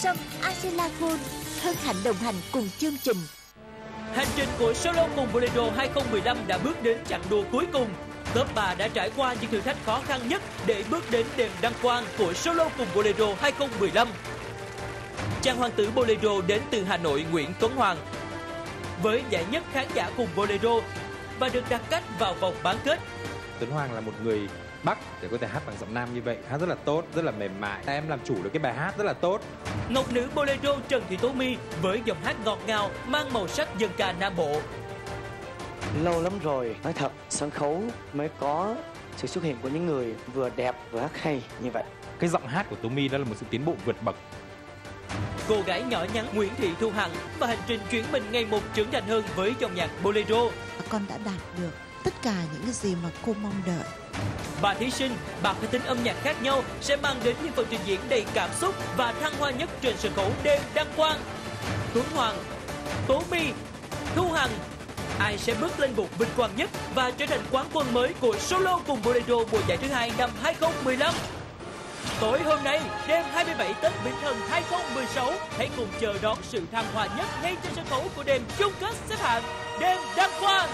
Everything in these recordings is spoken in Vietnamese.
Sâm Angela Gold hân hạnh đồng hành cùng chương trình. Hành trình của Solo cùng Bolero 2015 đã bước đến chặng đua cuối cùng. Top 3 đã trải qua những thử thách khó khăn nhất để bước đến đêm đăng quang của Solo cùng Bolero 2015. Chàng hoàng tử Bolero đến từ Hà Nội Nguyễn Tuấn Hoàng với giải nhất khán giả cùng Bolero và được đặt cách vào vòng bán kết. Tuấn Hoàng là một người Bắc để có thể hát bằng giọng nam như vậy, hát rất là tốt, rất là mềm mại. Em làm chủ được cái bài hát rất là tốt. Ngọc nữ Bolero Trần Thị Tố My với giọng hát ngọt ngào mang màu sắc dân ca Nam Bộ. Lâu lắm rồi, nói thật, sân khấu mới có sự xuất hiện của những người vừa đẹp vừa hát hay như vậy. Cái giọng hát của Tố My đó là một sự tiến bộ vượt bậc. Cô gái nhỏ nhắn Nguyễn Thị Thu Hằng và hành trình chuyển mình ngày một trưởng thành hơn với dòng nhạc Bolero. Con đã đạt được tất cả những cái gì mà cô mong đợi. Ba thí sinh bằng cái tính âm nhạc khác nhau sẽ mang đến những phần trình diễn đầy cảm xúc và thăng hoa nhất trên sân khấu đêm đăng quang. Tuấn Hoàng, Tố My, Thu Hằng, ai sẽ bước lên bục vinh quang nhất và trở thành quán quân mới của Solo cùng Bolero mùa giải thứ 2 năm 2015? Tối hôm nay, đêm 27 Tết Bính Thân 2016, hãy cùng chờ đón sự thăng hoa nhất ngay trên sân khấu của đêm chung kết xếp hạng đêm đăng quang.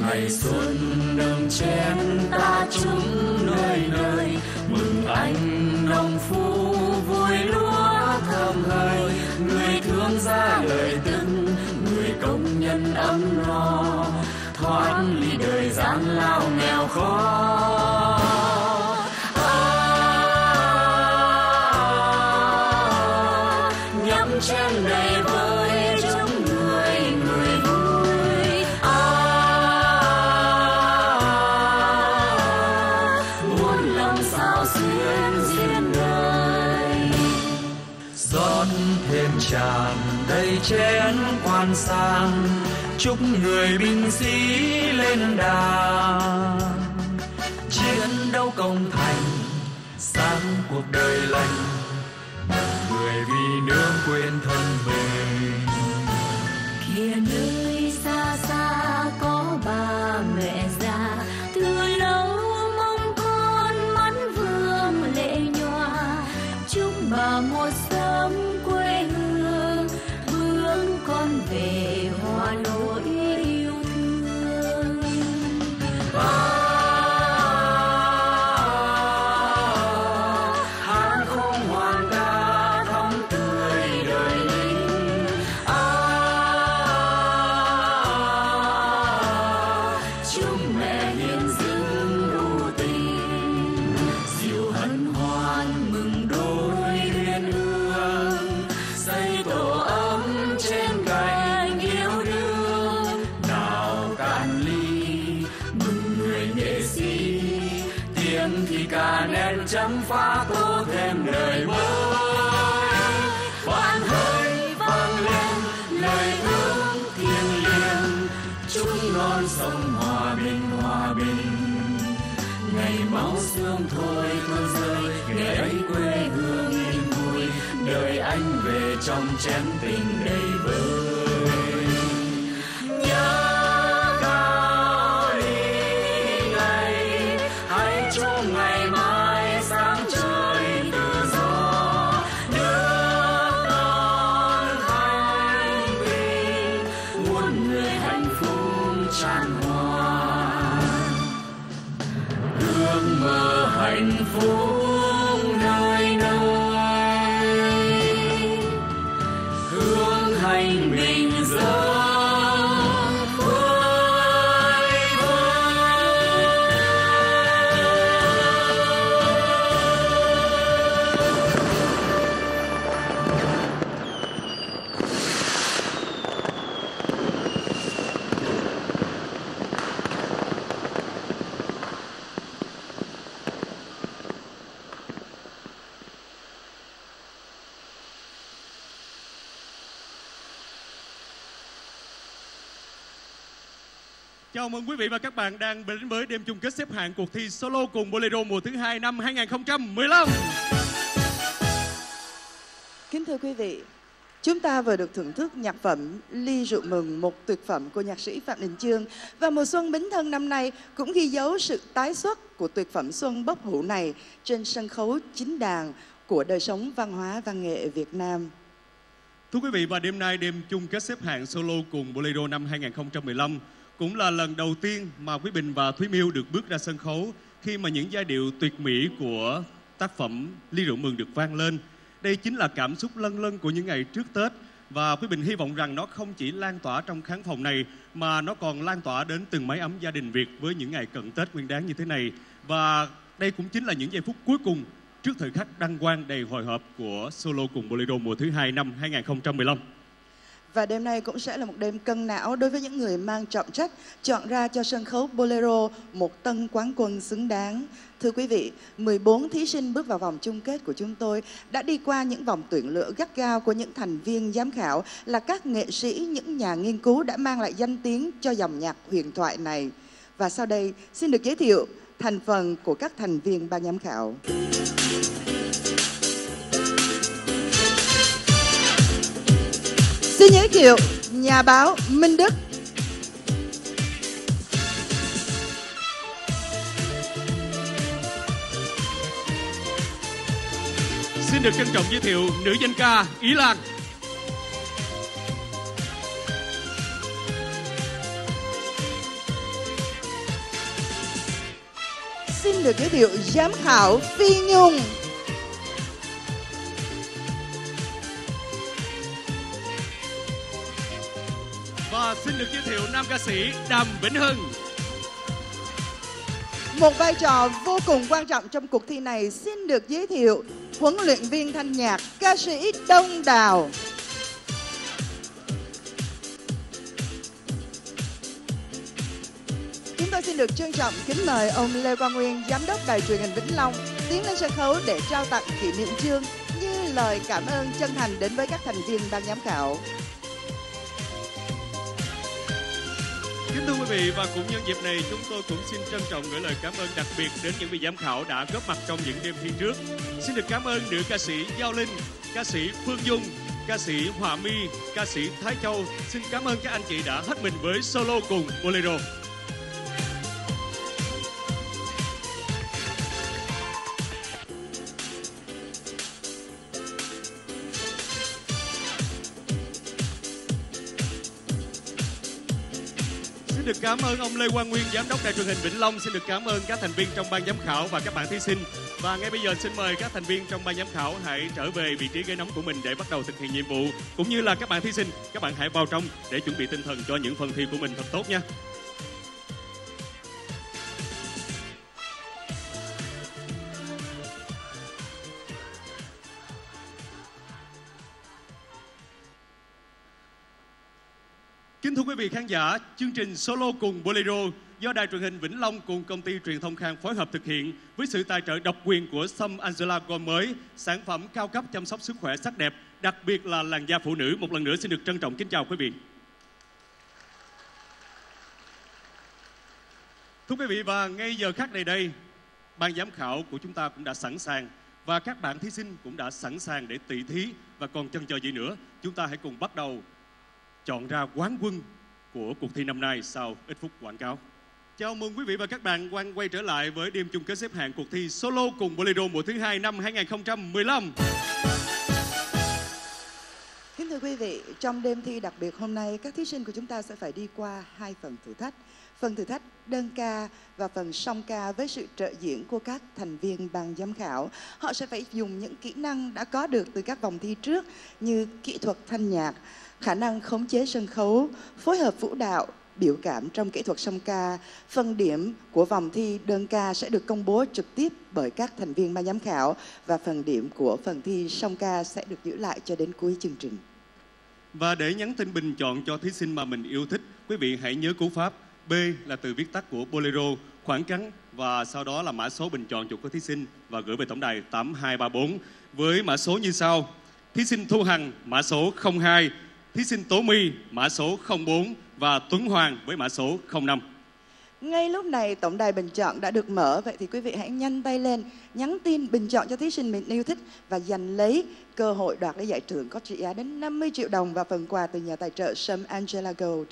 Ngày xuân nâng chén ta chung nơi nơi, mừng anh nông phu vui lúa thơm hơi, người thương ra đời từng, người công nhân ấm no, thoát ly đời gian lao nghèo khó. Nhắm chén đầy vơi trong người người vui. Muốn làm sao xuyên duyên đời. Rót thêm tràn đầy chén quan sang, chúc người binh sĩ lên đàng. Chiến đấu công thành, sáng cuộc đời lành. Người vì nước quên thân mình. Kia nơi xa xa có ba mẹ già, từ lâu mong con mắt vương lệ nhòa. Chúc bà một sớm quê hương hướng con về hoa nỗi yêu thương. Chấm phá tô thêm đời mới, hoan hỡi vang lên lời thương thiêng liêng, chúc non sông hòa bình hòa bình. Ngày máu xương thôi tuôn rơi, ngày ấy quê hương yên vui, đời anh về trong chén tình đầy vơi. Nhớ cao ly này, hãy cho ngày mai. Hạnh phúc nơi nơi, hương hành bình dân. Chào mừng quý vị và các bạn đang đến với đêm chung kết xếp hạng cuộc thi Solo cùng Bolero mùa thứ 2 năm 2015. Kính thưa quý vị, chúng ta vừa được thưởng thức nhạc phẩm Ly Rượu Mừng, một tuyệt phẩm của nhạc sĩ Phạm Đình Chương. Và mùa xuân Bính Thân năm nay cũng ghi dấu sự tái xuất của tuyệt phẩm xuân bốc hủ này trên sân khấu chính đàn của đời sống văn hóa văn nghệ Việt Nam. Thưa quý vị, và đêm nay đêm chung kết xếp hạng Solo cùng Bolero năm 2015 cũng là lần đầu tiên mà Quý Bình và Thúy Miêu được bước ra sân khấu khi mà những giai điệu tuyệt mỹ của tác phẩm Ly Rượu Mừng được vang lên. Đây chính là cảm xúc lâng lâng của những ngày trước Tết, và Quý Bình hy vọng rằng nó không chỉ lan tỏa trong khán phòng này mà nó còn lan tỏa đến từng mái ấm gia đình Việt với những ngày cận Tết Nguyên Đán như thế này. Và đây cũng chính là những giây phút cuối cùng trước thời khắc đăng quang đầy hồi hộp của Solo cùng Bolero mùa thứ 2 năm 2015. Và đêm nay cũng sẽ là một đêm cân não đối với những người mang trọng trách chọn ra cho sân khấu Bolero một tân quán quân xứng đáng. Thưa quý vị, 14 thí sinh bước vào vòng chung kết của chúng tôi đã đi qua những vòng tuyển lựa gắt gao của những thành viên giám khảo là các nghệ sĩ, những nhà nghiên cứu đã mang lại danh tiếng cho dòng nhạc huyền thoại này. Và sau đây xin được giới thiệu thành phần của các thành viên ban giám khảo. Xin giới thiệu nhà báo Minh Đức, xin được trân trọng giới thiệu nữ danh ca Ý Lan, xin được giới thiệu giám khảo Phi Nhung, và xin được giới thiệu nam ca sĩ Đàm Vĩnh Hưng. Một vai trò vô cùng quan trọng trong cuộc thi này xin được giới thiệu huấn luyện viên thanh nhạc ca sĩ Đông Đào. Chúng tôi xin được trân trọng kính mời ông Lê Quang Nguyên, giám đốc đài truyền hình Vĩnh Long, tiến lên sân khấu để trao tặng kỷ niệm chương như lời cảm ơn chân thành đến với các thành viên ban giám khảo. Kính thưa quý vị, và cũng nhân dịp này chúng tôi cũng xin trân trọng gửi lời cảm ơn đặc biệt đến những vị giám khảo đã góp mặt trong những đêm thi trước. Xin được cảm ơn nữ ca sĩ Giao Linh, ca sĩ Phương Dung, ca sĩ Hòa My, ca sĩ Thái Châu. Xin cảm ơn các anh chị đã hết mình với Solo cùng Bolero. Xin được cảm ơn ông Lê Quang Nguyên, giám đốc đài truyền hình Vĩnh Long. Xin được cảm ơn các thành viên trong ban giám khảo và các bạn thí sinh. Và ngay bây giờ xin mời các thành viên trong ban giám khảo hãy trở về vị trí ghế nóng của mình để bắt đầu thực hiện nhiệm vụ. Cũng như là các bạn thí sinh, các bạn hãy vào trong để chuẩn bị tinh thần cho những phần thi của mình thật tốt nha. Kính thưa quý vị khán giả, chương trình Solo cùng Bolero do đài truyền hình Vĩnh Long cùng công ty truyền thông Khang phối hợp thực hiện với sự tài trợ độc quyền của Sâm Angela Gold mới, sản phẩm cao cấp chăm sóc sức khỏe sắc đẹp, đặc biệt là làn da phụ nữ. Một lần nữa xin được trân trọng kính chào quý vị. Thưa quý vị, và ngay giờ khắc này đây, ban giám khảo của chúng ta cũng đã sẵn sàng và các bạn thí sinh cũng đã sẵn sàng để tỷ thí, và còn chần chờ gì nữa, chúng ta hãy cùng bắt đầu chọn ra quán quân của cuộc thi năm nay sau ít phút quảng cáo. Chào mừng quý vị và các bạn quay trở lại với đêm chung kết xếp hạng cuộc thi Solo cùng Bolero mùa thứ 2 năm 2015. Kính thưa quý vị, trong đêm thi đặc biệt hôm nay, các thí sinh của chúng ta sẽ phải đi qua hai phần thử thách. Phần thử thách đơn ca và phần song ca với sự trợ diễn của các thành viên ban giám khảo. Họ sẽ phải dùng những kỹ năng đã có được từ các vòng thi trước như kỹ thuật thanh nhạc, khả năng khống chế sân khấu, phối hợp vũ đạo, biểu cảm trong kỹ thuật song ca. Phân điểm của vòng thi đơn ca sẽ được công bố trực tiếp bởi các thành viên ban giám khảo, và phần điểm của phần thi song ca sẽ được giữ lại cho đến cuối chương trình. Và để nhắn tin bình chọn cho thí sinh mà mình yêu thích, quý vị hãy nhớ cú pháp B là từ viết tắt của Bolero, khoảng trắng và sau đó là mã số bình chọn của thí sinh, và gửi về tổng đài 8234 với mã số như sau: thí sinh Thu Hằng mã số 02, thí sinh Tố My mã số 04 và Tuấn Hoàng với mã số 05. Ngay lúc này tổng đài bình chọn đã được mở, vậy thì quý vị hãy nhanh tay lên nhắn tin bình chọn cho thí sinh mình yêu thích và giành lấy cơ hội đoạt lấy giải thưởng có trị giá đến 50 triệu đồng và phần quà từ nhà tài trợ Sâm Angela Gold.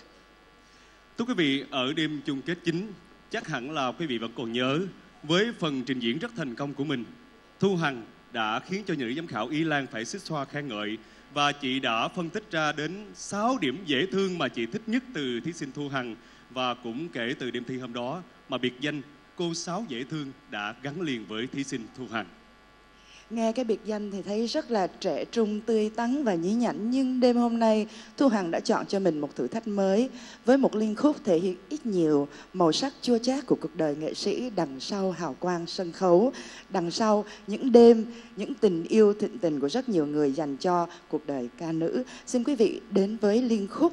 Thưa quý vị, ở đêm chung kết chính, chắc hẳn là quý vị vẫn còn nhớ với phần trình diễn rất thành công của mình, Thu Hằng đã khiến cho nữ giám khảo Ý Lan phải xích xoa khen ngợi và chị đã phân tích ra đến 6 điểm dễ thương mà chị thích nhất từ thí sinh Thu Hằng. Và cũng kể từ đêm thi hôm đó mà biệt danh cô Sáu Dễ Thương đã gắn liền với thí sinh Thu Hằng. Nghe cái biệt danh thì thấy rất là trẻ trung, tươi tắn và nhí nhảnh. Nhưng đêm hôm nay Thu Hằng đã chọn cho mình một thử thách mới với một liên khúc thể hiện ít nhiều màu sắc chua chát của cuộc đời nghệ sĩ đằng sau hào quang sân khấu, đằng sau những đêm, những tình yêu thịnh tình của rất nhiều người dành cho cuộc đời ca nữ. Xin quý vị đến với liên khúc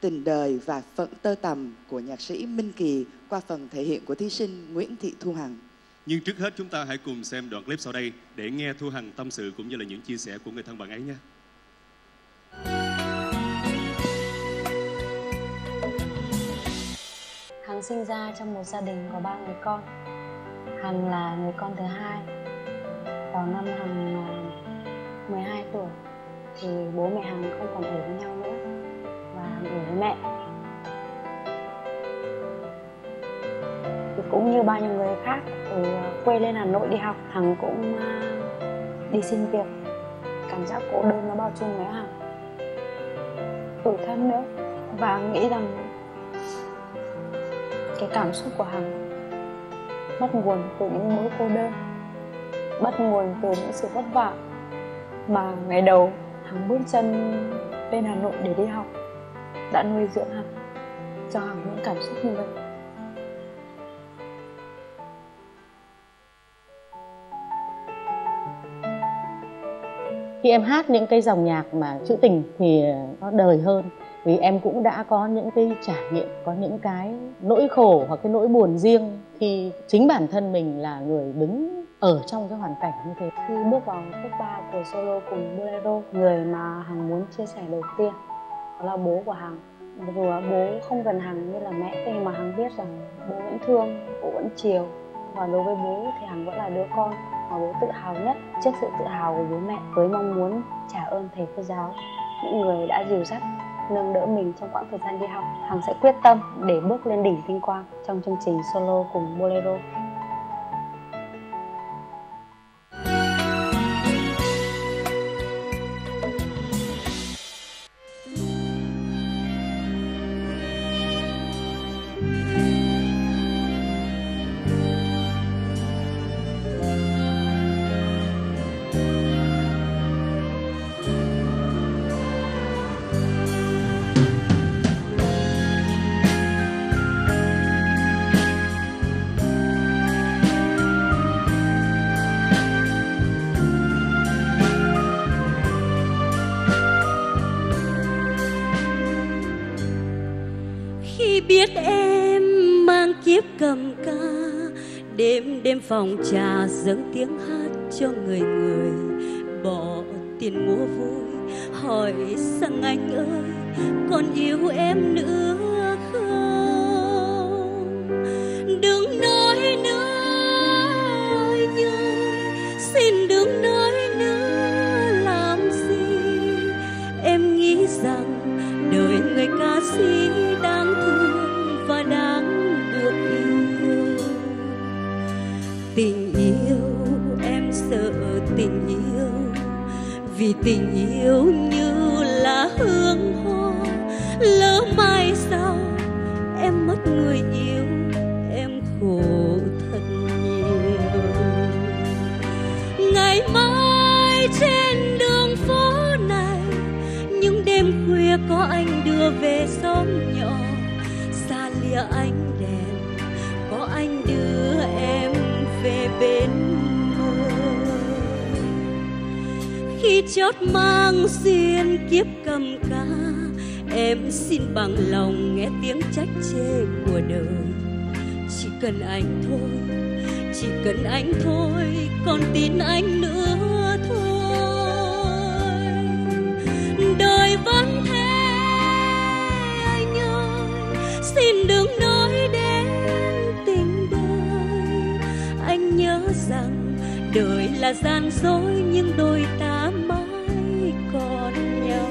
Tình Đời và Phận Tơ Tầm của nhạc sĩ Minh Kỳ qua phần thể hiện của thí sinh Nguyễn Thị Thu Hằng. Nhưng trước hết chúng ta hãy cùng xem đoạn clip sau đây để nghe Thu Hằng tâm sự cũng như là những chia sẻ của người thân bạn ấy nha. Hằng sinh ra trong một gia đình có 3 người con. Hằng là người con thứ hai. Vào năm Hằng 12 tuổi thì bố mẹ Hằng không còn ở với nhau nữa. Với mẹ thì cũng như bao nhiêu người khác từ quê lên Hà Nội đi học, Hằng cũng đi xin việc. Cảm giác cô đơn nó bao trùm với Hằng, tủi thân nữa, và nghĩ rằng cái cảm xúc của Hằng bắt nguồn từ những mối cô đơn, bắt nguồn từ những sự vất vả. Mà ngày đầu Hằng bước chân lên Hà Nội để đi học đã nuôi dưỡng Hằng, cho Hằng những cảm xúc như vậy. Khi em hát những cái dòng nhạc mà trữ tình thì nó đời hơn, vì em cũng đã có những cái trải nghiệm, có những cái nỗi khổ hoặc cái nỗi buồn riêng khi chính bản thân mình là người đứng ở trong cái hoàn cảnh như thế. Khi bước vào khúc 3 của Solo cùng Bolero, người mà Hằng muốn chia sẻ đầu tiên đó là bố của Hằng. Vừa bố không gần Hằng như là mẹ, nhưng mà Hằng biết rằng bố vẫn thương, bố vẫn chiều. Và đối với bố thì Hằng vẫn là đứa con mà bố tự hào nhất. Trước sự tự hào của bố mẹ, với mong muốn trả ơn thầy cô giáo, những người đã dìu dắt, nâng đỡ mình trong quãng thời gian đi học, Hằng sẽ quyết tâm để bước lên đỉnh vinh quang trong chương trình Solo cùng Bolero. Đêm phòng trà dâng tiếng hát cho người người bỏ tiền mua vui, hỏi rằng anh ơi còn yêu em nữa không, đừng nói nữa anh ơi, xin đừng nói nữa làm gì. Em nghĩ rằng đời người ca sĩ đáng thương và đáng được yêu. Tình yêu em sợ tình yêu, vì tình yêu như là hương hoa, lỡ mai sau em mất người yêu em khổ thật nhiều. Ngày mai trên đường phố này, những đêm khuya có anh đưa về xóm nhỏ, xa lìa ánh đèn có anh đưa em về bên mơ. Khi chót mang duyên kiếp cầm ca, em xin bằng lòng nghe tiếng trách chê của đời. Chỉ cần anh thôi, chỉ cần anh thôi, còn tin anh nữa thôi. Đời vẫn thế anh ơi, xin đừng nói đến rằng đời là gian dối nhưng đôi ta mãi còn nhau.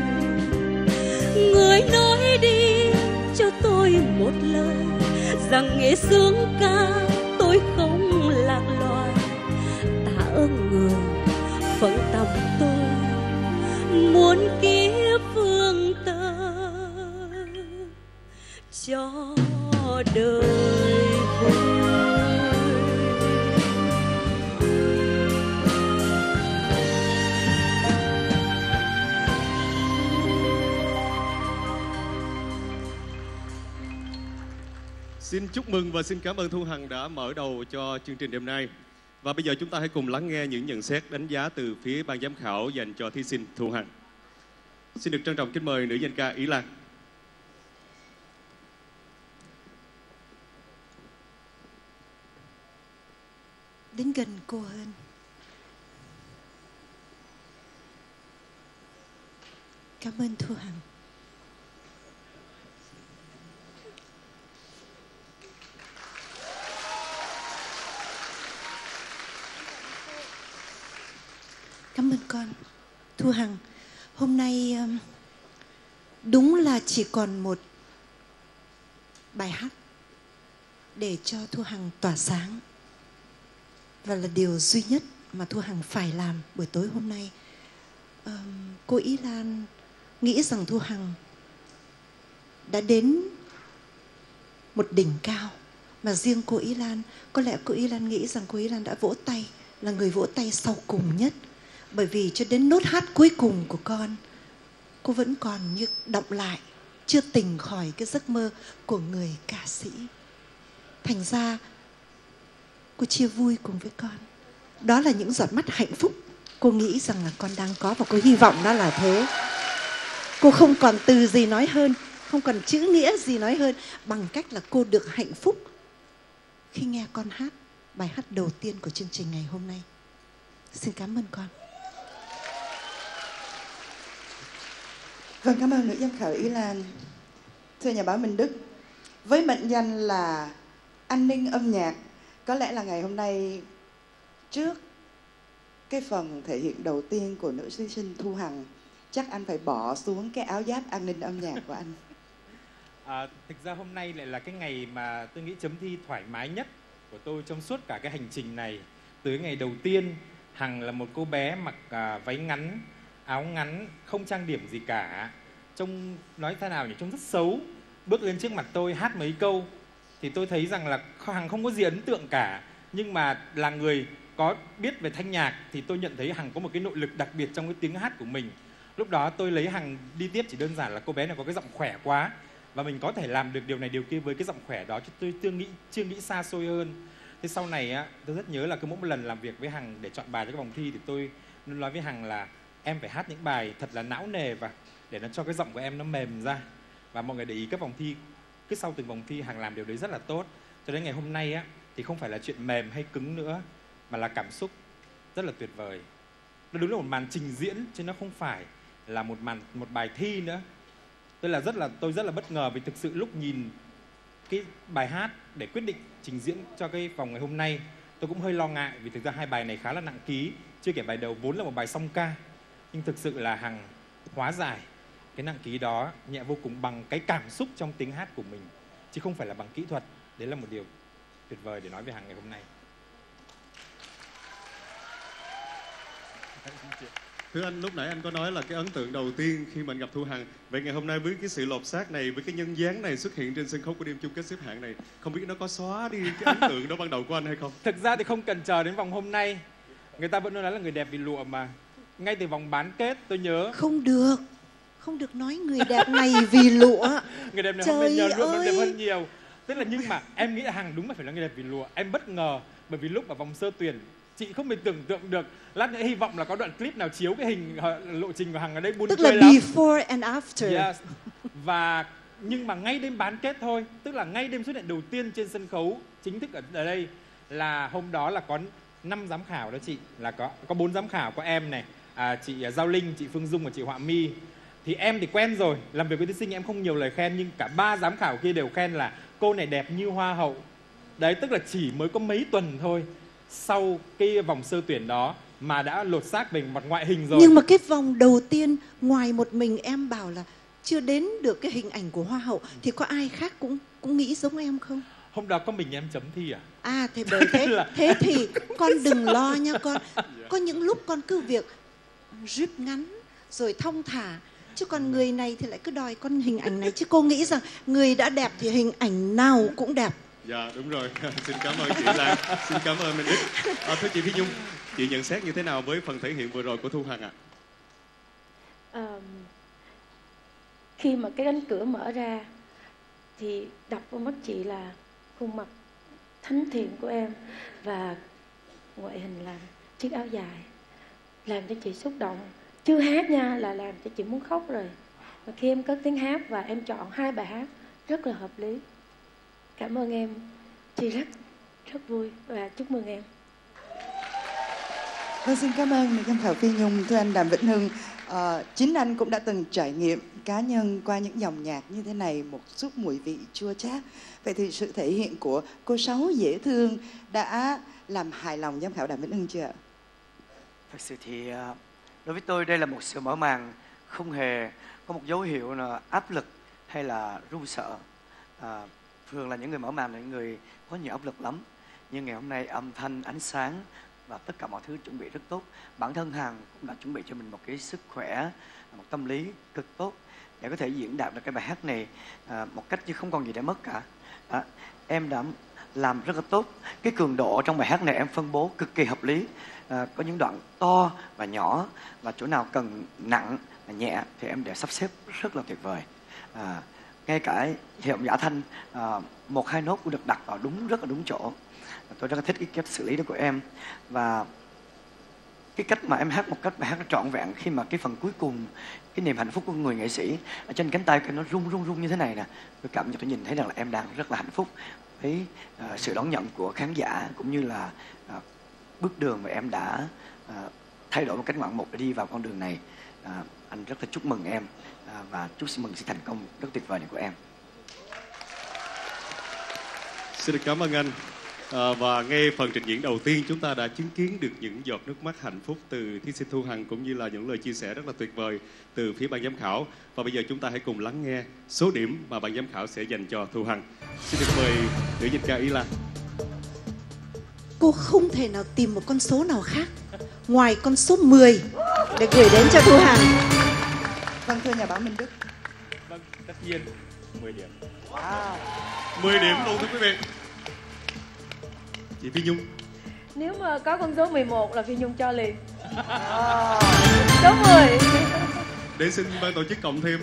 Người nói đi cho tôi một lời, rằng nghề sướng ca tôi không lạc loài. Ta ơn người phận tâm tôi muốn kiếp vương ta cho đời vui. Xin chúc mừng và xin cảm ơn Thu Hằng đã mở đầu cho chương trình đêm nay. Và bây giờ chúng ta hãy cùng lắng nghe những nhận xét đánh giá từ phía ban giám khảo dành cho thí sinh Thu Hằng. Xin được trân trọng kính mời nữ danh ca Ý Lan. Đến gần cô hơn. Cảm ơn Thu Hằng. Cảm ơn con, Thu Hằng. Hôm nay đúng là chỉ còn một bài hát để cho Thu Hằng tỏa sáng. Và là điều duy nhất mà Thu Hằng phải làm buổi tối hôm nay. Cô Ý Lan nghĩ rằng Thu Hằng đã đến một đỉnh cao. Mà riêng cô Ý Lan, có lẽ cô Ý Lan nghĩ rằng cô Ý Lan đã vỗ tay, là người vỗ tay sau cùng nhất. Bởi vì cho đến nốt hát cuối cùng của con, cô vẫn còn như đọng lại, chưa tỉnh khỏi cái giấc mơ của người ca sĩ. Thành ra cô chia vui cùng với con. Đó là những giọt mắt hạnh phúc cô nghĩ rằng là con đang có, và cô hy vọng đó là thế. Cô không còn từ gì nói hơn, không còn chữ nghĩa gì nói hơn, bằng cách là cô được hạnh phúc khi nghe con hát bài hát đầu tiên của chương trình ngày hôm nay. Xin cảm ơn con. Vâng, cảm ơn nữ giám khảo Ý Lan. Thưa nhà báo Minh Đức, với mệnh danh là an ninh âm nhạc, có lẽ là ngày hôm nay trước cái phần thể hiện đầu tiên của nữ thí sinh Thu Hằng, chắc anh phải bỏ xuống cái áo giáp an ninh âm nhạc của anh. Thực ra hôm nay lại là cái ngày mà tôi nghĩ chấm thi thoải mái nhất của tôi trong suốt cả cái hành trình này. Tới ngày đầu tiên, Hằng là một cô bé mặc váy ngắn, áo ngắn, không trang điểm gì cả, trông nói thế nào nhỉ, trông rất xấu. Bước lên trước mặt tôi hát mấy câu thì tôi thấy rằng là Hằng không có gì ấn tượng cả. Nhưng mà là người có biết về thanh nhạc thì tôi nhận thấy Hằng có một cái nội lực đặc biệt trong cái tiếng hát của mình. Lúc đó tôi lấy Hằng đi tiếp chỉ đơn giản là cô bé này có cái giọng khỏe quá và mình có thể làm được điều này điều kia với cái giọng khỏe đó, chứ tôi chưa nghĩ xa xôi hơn. Thế sau này á, tôi rất nhớ là cứ mỗi một lần làm việc với Hằng để chọn bài cho cái vòng thi thì tôi luôn nói với Hằng là em phải hát những bài thật là não nề và để nó cho cái giọng của em nó mềm ra. Và mọi người để ý các vòng thi, cứ sau từng vòng thi Hằng làm điều đấy rất là tốt. Cho đến ngày hôm nay á, thì không phải là chuyện mềm hay cứng nữa mà là cảm xúc rất là tuyệt vời. Nó đúng là một màn trình diễn chứ nó không phải là một bài thi nữa. Tôi rất là bất ngờ vì thực sự lúc nhìn cái bài hát để quyết định trình diễn cho cái vòng ngày hôm nay, tôi cũng hơi lo ngại vì thực ra hai bài này khá là nặng ký, chưa kể bài đầu vốn là một bài song ca, nhưng thực sự là Hằng hóa giải cái nặng ký đó nhẹ vô cùng bằng cái cảm xúc trong tiếng hát của mình chứ không phải là bằng kỹ thuật. Đấy là một điều tuyệt vời để nói về Hằng ngày hôm nay. Thưa anh, lúc nãy anh có nói là cái ấn tượng đầu tiên khi mình gặp Thu Hằng. Vậy ngày hôm nay với cái sự lột xác này, với cái nhân dáng này xuất hiện trên sân khấu của đêm chung kết xếp hạng này, không biết nó có xóa đi cái ấn tượng đó ban đầu của anh hay không? Thực ra thì không cần chờ đến vòng hôm nay. Người ta vẫn nói là người đẹp bị lụa mà. Ngay từ vòng bán kết tôi nhớ. Không được nói người đẹp này vì lụa. Người đẹp này không nên nhờ lụa, nó đẹp hơn nhiều. Tức là nhưng mà em nghĩ là Hằng đúng là phải là người đẹp vì lụa. Em bất ngờ bởi vì lúc ở vòng sơ tuyển chị không thể tưởng tượng được. Lát nữa hy vọng là có đoạn clip nào chiếu cái hình lộ trình của Hằng ở đây buồn cười lắm. Tức là before and after. Yes. Và nhưng mà ngay đêm bán kết thôi, tức là ngay đêm xuất hiện đầu tiên trên sân khấu chính thức ở đây, là hôm đó là có 5 giám khảo đó chị, là có 4 giám khảo, có em này, chị Giao Linh, chị Phương Dung và chị Hòa My. Thì em thì quen rồi, làm việc với thí sinh em không nhiều lời khen, nhưng cả 3 giám khảo kia đều khen là cô này đẹp như hoa hậu. Đấy, tức là chỉ mới có mấy tuần thôi sau cái vòng sơ tuyển đó mà đã lột xác về mặt ngoại hình rồi. Nhưng mà cái vòng đầu tiên ngoài một mình em bảo là chưa đến được cái hình ảnh của hoa hậu thì có ai khác cũng nghĩ giống em không? Hôm đó có mình em chấm thi à? À thế bởi thế là... thế thì con đừng lo nha con. Có những lúc con cứ việc rip ngắn rồi thong thả, chứ còn người này thì lại cứ đòi con hình ảnh này, chứ cô nghĩ rằng người đã đẹp thì hình ảnh nào cũng đẹp. Dạ đúng rồi. Xin cảm ơn chị Lan, xin cảm ơn Minh Đức. Thưa chị Phi Nhung, chị nhận xét như thế nào với phần thể hiện vừa rồi của Thu Hằng ạ? Khi mà cái cánh cửa mở ra thì đập vào mắt chị là khuôn mặt thánh thiện của em và ngoại hình là chiếc áo dài làm cho chị xúc động. Chưa hát nha là làm cho chị muốn khóc rồi. Và khi em cất tiếng hát và em chọn 2 bài hát rất là hợp lý. Cảm ơn em, chị rất vui và chúc mừng em. Vâng, xin cảm ơn giám khảo Phi Nhung. Thưa anh Đàm Vĩnh Hưng, chính anh cũng đã từng trải nghiệm cá nhân qua những dòng nhạc như thế này, một chút mùi vị chua chát. Vậy thì sự thể hiện của cô Sáu dễ thương đã làm hài lòng giám khảo Đàm Vĩnh Hưng chưa ạ? Thật sự thì đối với tôi đây là một sự mở màn không hề có một dấu hiệu là áp lực hay là run sợ. Thường là những người mở màn là những người có nhiều áp lực lắm. Nhưng ngày hôm nay âm thanh, ánh sáng và tất cả mọi thứ chuẩn bị rất tốt. Bản thân Hằng cũng đã chuẩn bị cho mình một cái sức khỏe, một tâm lý cực tốt để có thể diễn đạt được cái bài hát này một cách chứ không còn gì để mất cả. Em đã làm rất là tốt. Cái cường độ trong bài hát này em phân bố cực kỳ hợp lý. Có những đoạn to và nhỏ và chỗ nào cần nặng và nhẹ thì em đã sắp xếp rất là tuyệt vời. Ngay cả hiệu giả thanh 1-2 nốt cũng được đặt vào đúng, rất là đúng chỗ. Tôi rất là thích cái cách xử lý đó của em. Và cái cách mà em hát một cách bài hát nó trọn vẹn, khi mà cái phần cuối cùng, cái niềm hạnh phúc của người nghệ sĩ ở trên cánh tay của em nó rung như thế này nè. Tôi cảm nhận, tôi nhìn thấy rằng là em đang rất là hạnh phúc với sự đón nhận của khán giả, cũng như là bước đường mà em đã thay đổi một cách ngoạn mục để đi vào con đường này. Anh rất là chúc mừng em và chúc mừng sự thành công rất tuyệt vời này của em. Xin được cảm ơn anh. Và ngay phần trình diễn đầu tiên, chúng ta đã chứng kiến được những giọt nước mắt hạnh phúc từ thí sinh Thu Hằng cũng như là những lời chia sẻ rất là tuyệt vời từ phía ban giám khảo. Và bây giờ chúng ta hãy cùng lắng nghe số điểm mà ban giám khảo sẽ dành cho Thu Hằng. Xin được mời nữ dịch ca Ý Lan. Cô không thể nào tìm một con số nào khác ngoài con số 10 để gửi đến cho Thu Hằng. Vâng, thưa nhà báo Minh Đức. Vâng, tất nhiên 10 điểm. Wow. 10 điểm luôn thưa quý vị. Chị Phi Nhung. Nếu mà có con số 11 là Phi Nhung cho liền. Số 10. Để xin ban tổ chức cộng thêm.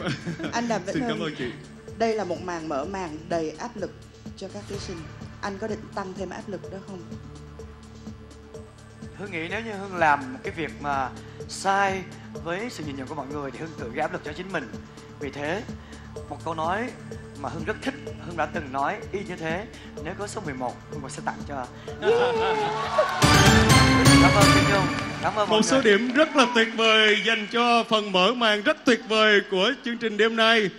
Anh Đàm Vĩnh Hưng. Xin cảm ơn chị. Đây là một màn mở màn đầy áp lực cho các thí sinh. Anh có định tăng thêm áp lực đó không? Hương nghĩ nếu như Hương làm cái việc mà sai với sự nhìn nhận của mọi người thì Hương tự gây áp lực cho chính mình. Vì thế, một câu nói mà Hương rất thích, Hương đã từng nói y như thế. Nếu có số 11, Hương còn sẽ tặng cho. Cảm ơn Phi Nhung. Cảm ơn một số điểm rất là tuyệt vời dành cho phần mở màn rất tuyệt vời của chương trình đêm nay.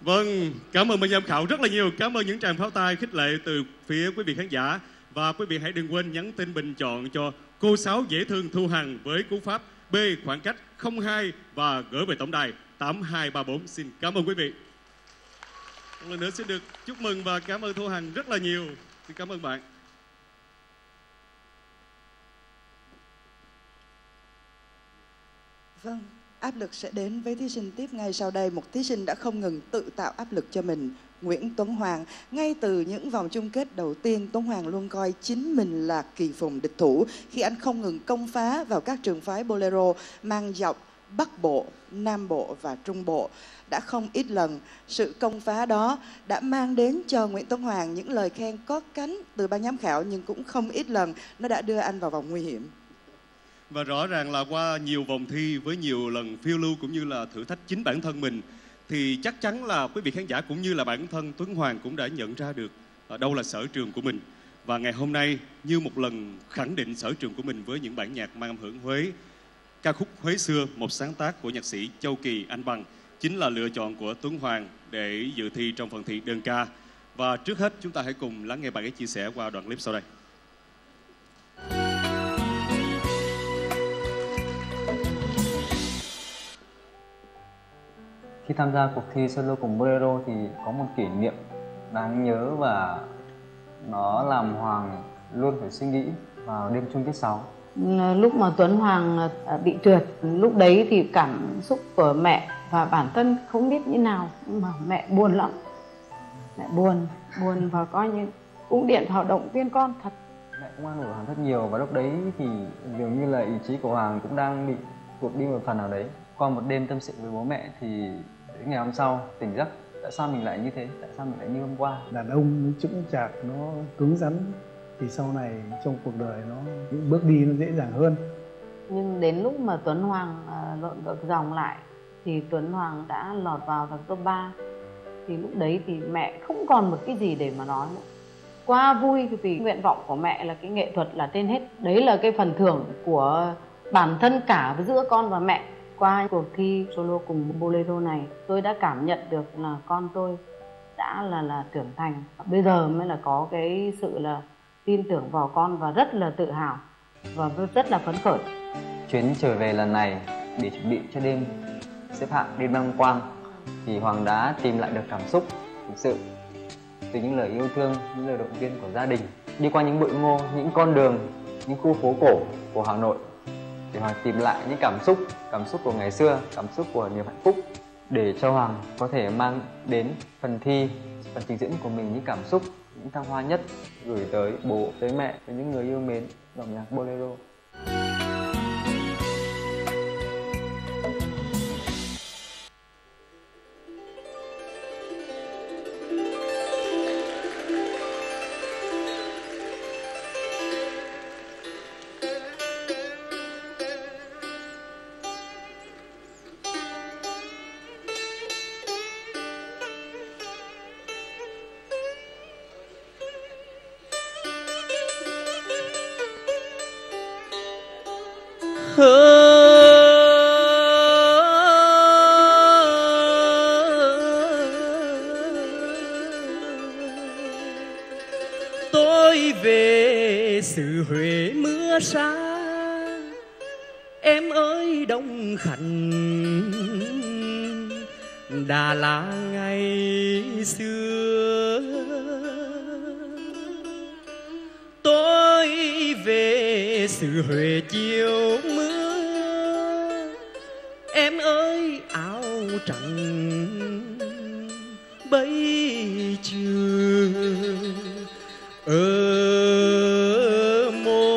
Vâng, cảm ơn ban giám khảo rất là nhiều. Cảm ơn những tràng pháo tay khích lệ từ phía quý vị khán giả. Và quý vị hãy đừng quên nhắn tin bình chọn cho cô Sáu dễ thương Thu Hằng với cú pháp B khoảng cách 02 và gửi về tổng đài 8234. Xin cảm ơn quý vị. Một lần nữa xin được chúc mừng và cảm ơn Thu Hằng rất là nhiều. Xin cảm ơn bạn. Vâng, áp lực sẽ đến với thí sinh tiếp ngay sau đây. Một thí sinh đã không ngừng tự tạo áp lực cho mình, Nguyễn Tuấn Hoàng. Ngay từ những vòng chung kết đầu tiên, Tuấn Hoàng luôn coi chính mình là kỳ phùng địch thủ khi anh không ngừng công phá vào các trường phái bolero mang dọc Bắc Bộ, Nam Bộ và Trung Bộ. Đã không ít lần, sự công phá đó đã mang đến cho Nguyễn Tuấn Hoàng những lời khen có cánh từ ban giám khảo, nhưng cũng không ít lần nó đã đưa anh vào vòng nguy hiểm. Và rõ ràng là qua nhiều vòng thi với nhiều lần phiêu lưu cũng như là thử thách chính bản thân mình, thì chắc chắn là quý vị khán giả cũng như là bản thân Tuấn Hoàng cũng đã nhận ra được đâu là sở trường của mình. Và ngày hôm nay như một lần khẳng định sở trường của mình với những bản nhạc mang âm hưởng Huế, ca khúc Huế xưa, một sáng tác của nhạc sĩ Châu Kỳ, Anh Bằng, chính là lựa chọn của Tuấn Hoàng để dự thi trong phần thi đơn ca. Và trước hết chúng ta hãy cùng lắng nghe bạn ấy chia sẻ qua đoạn clip sau đây. Khi tham gia cuộc thi Solo cùng Bolero thì có một kỷ niệm đáng nhớ và nó làm Hoàng luôn phải suy nghĩ vào đêm chung kết 6. Lúc mà Tuấn Hoàng bị trượt, lúc đấy thì cảm xúc của mẹ và bản thân không biết như nào, nhưng mà mẹ buồn lắm. Mẹ buồn và coi như cũng điện vào động viên con thật. Mẹ cũng an ủi Hoàng rất nhiều và lúc đấy thì dường như là ý chí của Hoàng cũng đang bị tuột đi một phần nào đấy. Qua một đêm tâm sự với bố mẹ thì đến ngày hôm sau tỉnh giấc, tại sao mình lại như thế, tại sao mình lại như hôm qua. Đàn ông chững chạc, nó cứng rắn thì sau này trong cuộc đời nó những bước đi nó dễ dàng hơn. Nhưng đến lúc mà Tuấn Hoàng lộn ngược dòng lại thì Tuấn Hoàng đã lọt vào vòng top 3. Thì lúc đấy thì mẹ không còn một cái gì để mà nói nữa. Quá vui vì nguyện vọng của mẹ là cái nghệ thuật là trên hết. Đấy là cái phần thưởng của bản thân cả giữa con và mẹ. Qua cuộc thi Solo cùng Bolero này, tôi đã cảm nhận được là con tôi đã là trưởng thành. Bây giờ mới là có cái sự là tin tưởng vào con và rất là tự hào và rất là phấn khởi. Chuyến trở về lần này để chuẩn bị cho đêm xếp hạng đêm đăng quang thì Hoàng đã tìm lại được cảm xúc thực sự từ những lời yêu thương, những lời động viên của gia đình. Đi qua những bụi ngô, những con đường, những khu phố cổ của Hà Nội thì Hoàng tìm lại những cảm xúc của ngày xưa, cảm xúc của niềm hạnh phúc để cho Hoàng có thể mang đến phần thi, phần trình diễn của mình những cảm xúc, những thăng hoa nhất gửi tới bố, tới mẹ, với những người yêu mến dòng nhạc bolero. Tôi quay về xứ Huế mưa xa. Em ơi Đông Khánh Đà Lạt ngày xưa. Tôi về xứ Huế chiều mưa. Em ơi áo trắng bấy chưa ở môi.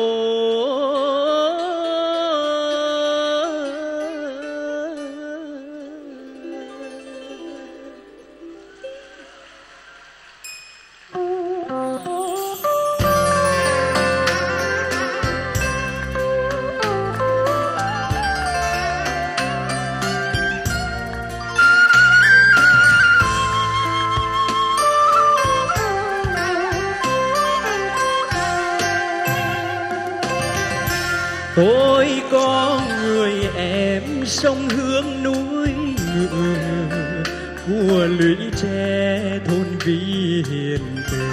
Tôi có người em sông hướng núi ngựa của lũy tre thôn Vĩ hiền từ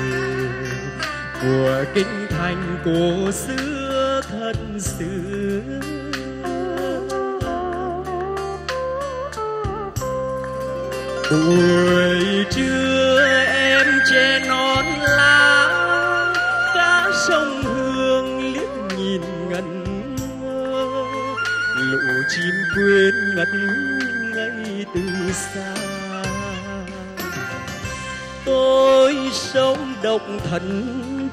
của kinh thành cổ xưa thân xưa. Buổi trưa em che nón lá cá sông Hương liếc nhìn ngần lũ chim quên ngất ngây từ xa. Tôi sống độc thân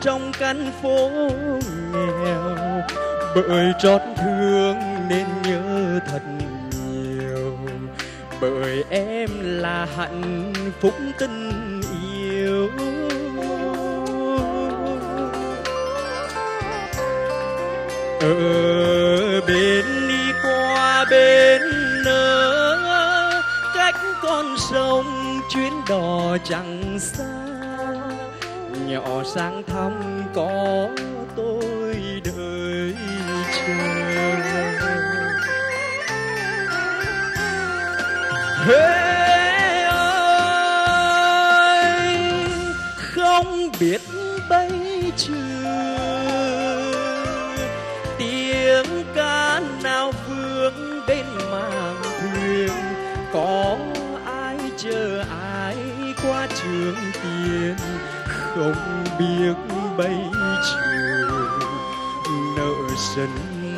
trong căn phố nghèo bởi trót thương nên nhớ thật nhiều, bởi em là hạnh phúc tình yêu. Ở bên bên nữa cách con sông chuyến đò chẳng xa, nhỏ sang thăm có tôi đợi chờ. Huế ơi không biết bây giờ tiếng ca nào bên màng thuyền, có ai chờ ai qua trường tiền. Không biết bây giờ nợ sân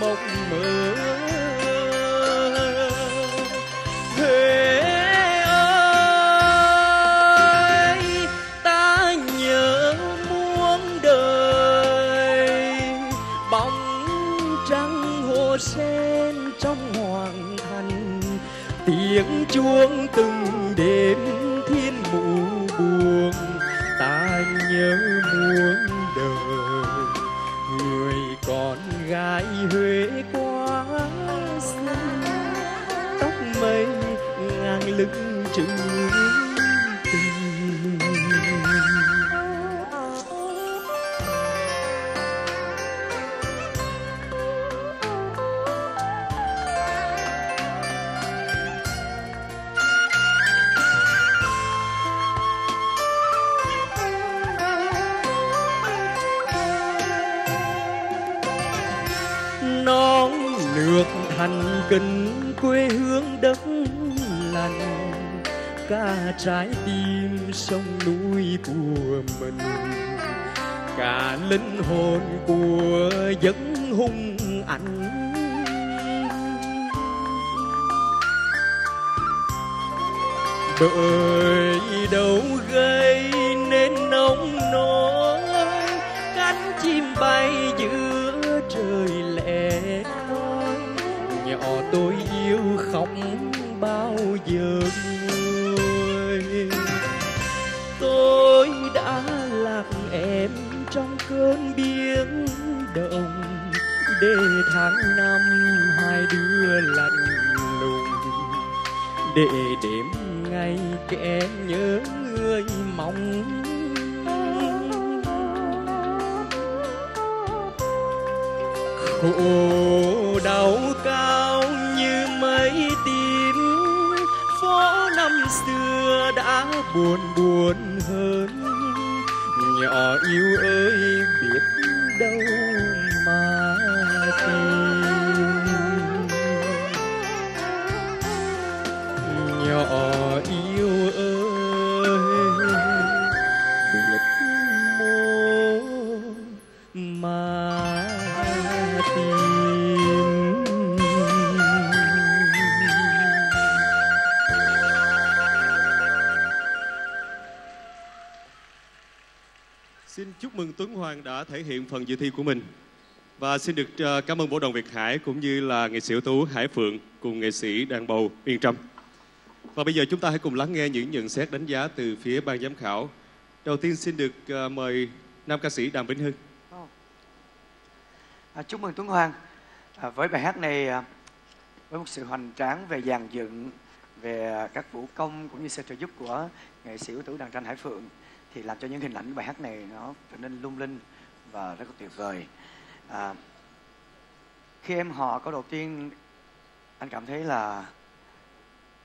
mộng mơ. Huế sen trong hoàng thành tiếng chuông từng đêm thiên mụ buồn. Ta nhớ muôn đời người con gái Huế quá xinh, tóc mây ngang lưng chừng tình. Thành kính quê hương đất lành, cả trái tim sông núi của mình, cả linh hồn của giấc hung ảnh. Bởi đâu gây nên nông nổi cánh chim bay giữa trời lẻ. Nhỏ tôi yêu không bao giờ vui. Tôi đã lạc em trong cơn biến động để tháng năm hai đứa lạnh lùng, để đêm ngày kẻ nhớ người mong. Khổ đau cao như mấy tim phố xưa đã buồn hơn. Nhỏ yêu ơi biết đâu mà tìm. Nhỏ yêu ơi biết mô mà tìm. Xin chúc mừng Tuấn Hoàng đã thể hiện phần dự thi của mình. Và xin được cảm ơn Vũ đoàn Việt Hải cũng như là nghệ sĩ ưu tú Hải Phượng cùng nghệ sĩ đàn bầu Uyên Trâm. Và bây giờ chúng ta hãy cùng lắng nghe những nhận xét đánh giá từ phía ban giám khảo. Đầu tiên xin được mời nam ca sĩ Đàm Vĩnh Hưng. Chúc mừng Tuấn Hoàng. Với bài hát này, với một sự hoành tráng về dàn dựng, về các vũ công cũng như sự trợ giúp của nghệ sĩ ưu tú đàn tranh Hải Phượng, thì làm cho những hình ảnh của bài hát này nó trở nên lung linh và rất là tuyệt vời. Khi em họ câu đầu tiên, anh cảm thấy là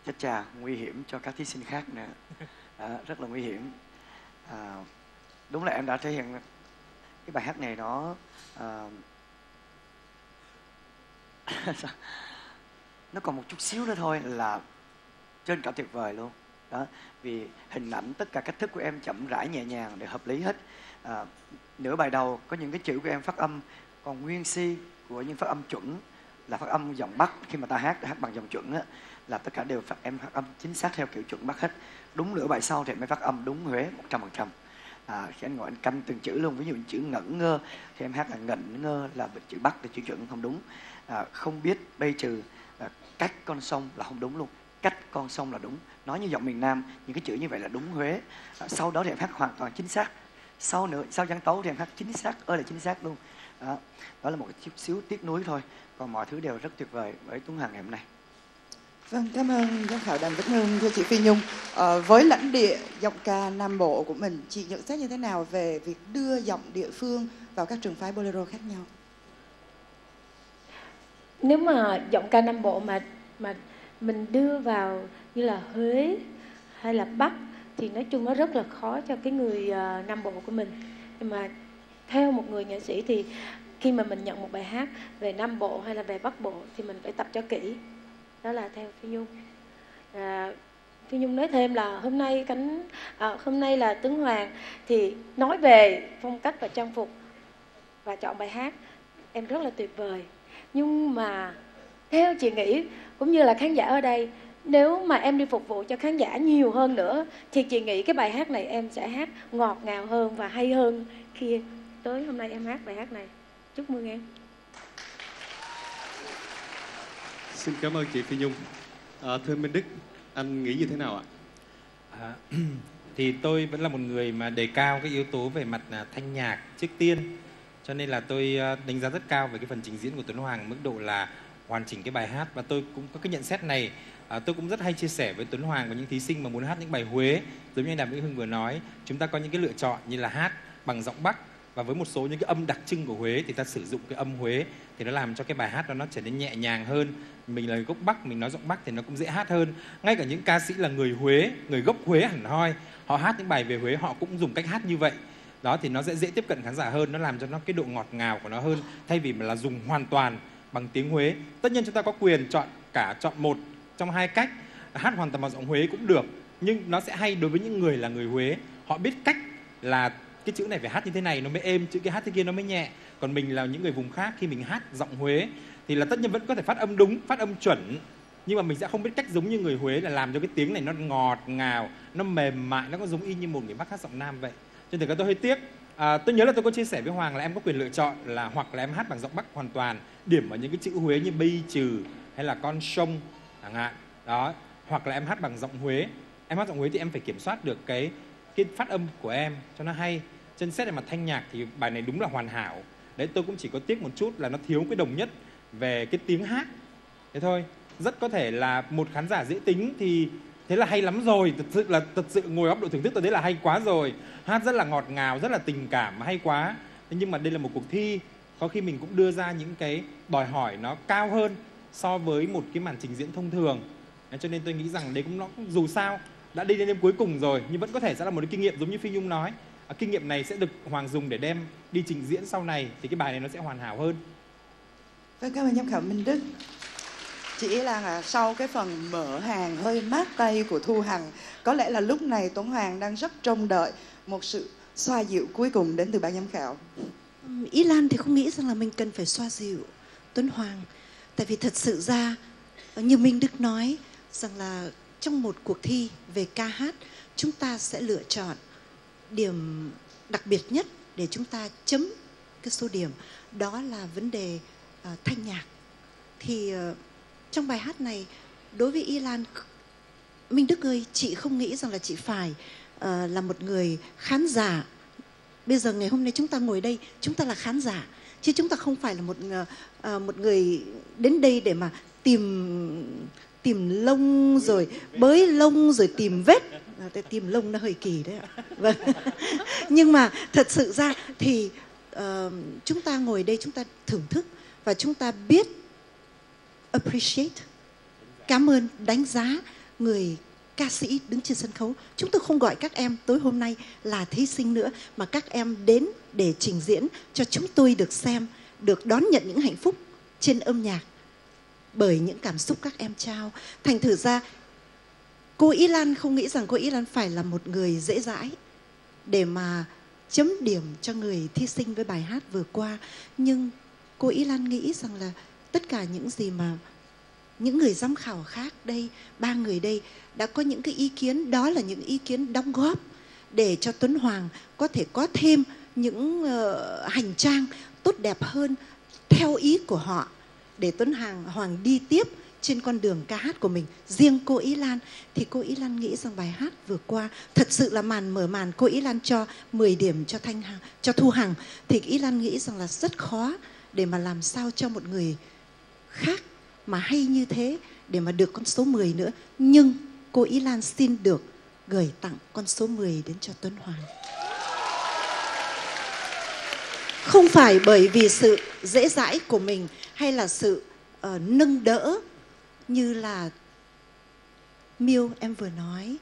chết chà, nguy hiểm cho các thí sinh khác nữa, rất là nguy hiểm. Đúng là em đã thể hiện cái bài hát này nó nó còn một chút xíu nữa thôi là trên cả tuyệt vời luôn. Đó, vì hình ảnh tất cả cách thức của em chậm rãi nhẹ nhàng để hợp lý hết. Nửa bài đầu có những cái chữ của em phát âm còn nguyên si của những phát âm chuẩn, là phát âm giọng Bắc. Khi mà ta hát bằng giọng chuẩn á, là tất cả đều em phát âm chính xác theo kiểu chuẩn Bắc hết. Đúng nửa bài sau thì mới phát âm đúng Huế 100%. Khi anh ngồi anh canh từng chữ luôn. Ví dụ chữ ngẩn ngơ thì em hát là ngẩn ngơ, là chữ Bắc thì chữ chuẩn không đúng. Không biết bây trừ, cách con sông là không đúng luôn, cách con sông là đúng. Nói như giọng miền Nam, những cái chữ như vậy là đúng Huế. Sau đó thì em hát hoàn toàn chính xác. Sau giáng tấu thì em hát chính xác ơi là chính xác luôn. Đó là một chút xíu tiếc nuối thôi, còn mọi thứ đều rất tuyệt vời với Tuấn Hoàng ngày hôm nay. Vâng, cảm ơn giám khảo Đàm Vĩnh Hưng. Thưa chị Phi Nhung, với lãnh địa giọng ca Nam Bộ của mình, chị nhận xét như thế nào về việc đưa giọng địa phương vào các trường phái bolero khác nhau? Nếu mà giọng ca Nam Bộ mà mình đưa vào như là Huế hay là Bắc thì nói chung nó rất là khó cho cái người Nam Bộ của mình. Nhưng mà theo một người nghệ sĩ thì khi mà mình nhận một bài hát về Nam Bộ hay là về Bắc Bộ thì mình phải tập cho kỹ. Đó là theo Phi Nhung. Phi Nhung nói thêm là hôm nay là Tuấn Hoàng thì nói về phong cách và trang phục và chọn bài hát em rất là tuyệt vời. Nhưng mà theo chị nghĩ cũng như là khán giả ở đây, nếu mà em đi phục vụ cho khán giả nhiều hơn nữa thì chị nghĩ cái bài hát này em sẽ hát ngọt ngào hơn và hay hơn khi tới hôm nay em hát bài hát này. Chúc mừng em. Xin cảm ơn chị Phi Nhung. Thưa Minh Đức, anh nghĩ như thế nào ạ? Thì tôi vẫn là một người mà đề cao cái yếu tố về mặt thanh nhạc trước tiên. Cho nên là tôi đánh giá rất cao về cái phần trình diễn của Tuấn Hoàng, mức độ là hoàn chỉnh cái bài hát. Và tôi cũng có cái nhận xét này, tôi cũng rất hay chia sẻ với Tuấn Hoàng và những thí sinh mà muốn hát những bài Huế. Giống như anh Đàm Vĩnh Hưng vừa nói, chúng ta có những cái lựa chọn như là hát bằng giọng Bắc, và với một số những cái âm đặc trưng của Huế thì ta sử dụng cái âm Huế, thì nó làm cho cái bài hát đó nó trở nên nhẹ nhàng hơn. Mình là người gốc Bắc, mình nói giọng Bắc thì nó cũng dễ hát hơn. Ngay cả những ca sĩ là người Huế, người gốc Huế hẳn hoi, họ hát những bài về Huế họ cũng dùng cách hát như vậy. Đó thì nó sẽ dễ tiếp cận khán giả hơn, nó làm cho nó cái độ ngọt ngào của nó hơn, thay vì mà là dùng hoàn toàn bằng tiếng Huế. Tất nhiên chúng ta có quyền chọn một trong hai cách, hát hoàn toàn bằng giọng Huế cũng được, nhưng nó sẽ hay đối với những người là người Huế, họ biết cách là cái chữ này phải hát như thế này nó mới êm, chữ cái hát thế kia nó mới nhẹ. Còn mình là những người vùng khác, khi mình hát giọng Huế thì là tất nhiên vẫn có thể phát âm đúng, phát âm chuẩn, nhưng mà mình sẽ không biết cách giống như người Huế là làm cho cái tiếng này nó ngọt ngào, nó mềm mại, nó có giống y như một người Bắc hát giọng Nam vậy. Cho nên tôi hơi tiếc. Tôi nhớ là tôi có chia sẻ với Hoàng là em có quyền lựa chọn là hoặc là em hát bằng giọng Bắc hoàn toàn, điểm ở những cái chữ Huế như bây trừ hay là con sông chẳng hạn đó, hoặc là em hát bằng giọng Huế. Em hát giọng Huế thì em phải kiểm soát được cái phát âm của em cho nó hay. Trên xét về mặt thanh nhạc thì bài này đúng là hoàn hảo. Đấy, tôi cũng chỉ có tiếc một chút là nó thiếu cái đồng nhất về cái tiếng hát. Thế thôi. Rất có thể là một khán giả dễ tính thì thế là hay lắm rồi, thật sự ngồi góc độ thưởng thức tôi thấy là hay quá rồi. Hát rất là ngọt ngào, rất là tình cảm, hay quá. Thế nhưng mà đây là một cuộc thi, có khi mình cũng đưa ra những cái đòi hỏi nó cao hơn so với một cái màn trình diễn thông thường. Cho nên tôi nghĩ rằng đấy cũng nó dù sao đã đi đến đêm cuối cùng rồi nhưng vẫn có thể sẽ là một cái kinh nghiệm giống như Phi Nhung nói. Kinh nghiệm này sẽ được Hoàng dùng để đem đi trình diễn sau này thì cái bài này nó sẽ hoàn hảo hơn. Tôi cảm ơn giám khảo Minh Đức. Chị Ý Lan à, sau cái phần mở hàng hơi mát tay của Thu Hằng, có lẽ là lúc này Tuấn Hoàng đang rất trông đợi một sự xoa dịu cuối cùng đến từ ban giám khảo. Ý Lan thì không nghĩ rằng là mình cần phải xoa dịu Tuấn Hoàng. Tại vì thật sự ra, như Minh Đức nói, rằng là trong một cuộc thi về ca hát, chúng ta sẽ lựa chọn điểm đặc biệt nhất để chúng ta chấm cái số điểm. Đó là vấn đề thanh nhạc. Thì trong bài hát này, đối với Ý Lan, Minh Đức ơi, chị không nghĩ rằng là chị phải là một người khán giả. Bây giờ ngày hôm nay chúng ta ngồi đây, chúng ta là khán giả, chứ chúng ta không phải là một người đến đây để mà tìm lông rồi bới lông rồi tìm vết. Tìm lông nó hơi kỳ đấy ạ. Vâng. Nhưng mà thật sự ra thì chúng ta ngồi đây, chúng ta thưởng thức và chúng ta biết appreciate, cảm ơn, đánh giá người ca sĩ đứng trên sân khấu. Chúng tôi không gọi các em tối hôm nay là thí sinh nữa, mà các em đến để trình diễn cho chúng tôi được xem, được đón nhận những hạnh phúc trên âm nhạc bởi những cảm xúc các em trao. Thành thử ra cô Ý Lan không nghĩ rằng cô Ý Lan phải là một người dễ dãi để mà chấm điểm cho người thí sinh với bài hát vừa qua. Nhưng cô Ý Lan nghĩ rằng là tất cả những gì mà những người giám khảo khác đây, ba người đây đã có những cái ý kiến, đó là những ý kiến đóng góp để cho Tuấn Hoàng có thể có thêm những hành trang tốt đẹp hơn theo ý của họ, để Tuấn Hoàng đi tiếp trên con đường ca hát của mình. Riêng cô Ý Lan thì cô Ý Lan nghĩ rằng bài hát vừa qua thật sự là màn mở màn. Cô Ý Lan cho 10 điểm cho Thu Hằng, thì Ý Lan nghĩ rằng là rất khó để mà làm sao cho một người khác mà hay như thế để mà được con số 10 nữa. Nhưng cô Ý Lan xin được gửi tặng con số 10 đến cho Tuấn Hoàng. Không phải bởi vì sự dễ dãi của mình hay là sự nâng đỡ như là Miêu em vừa nói.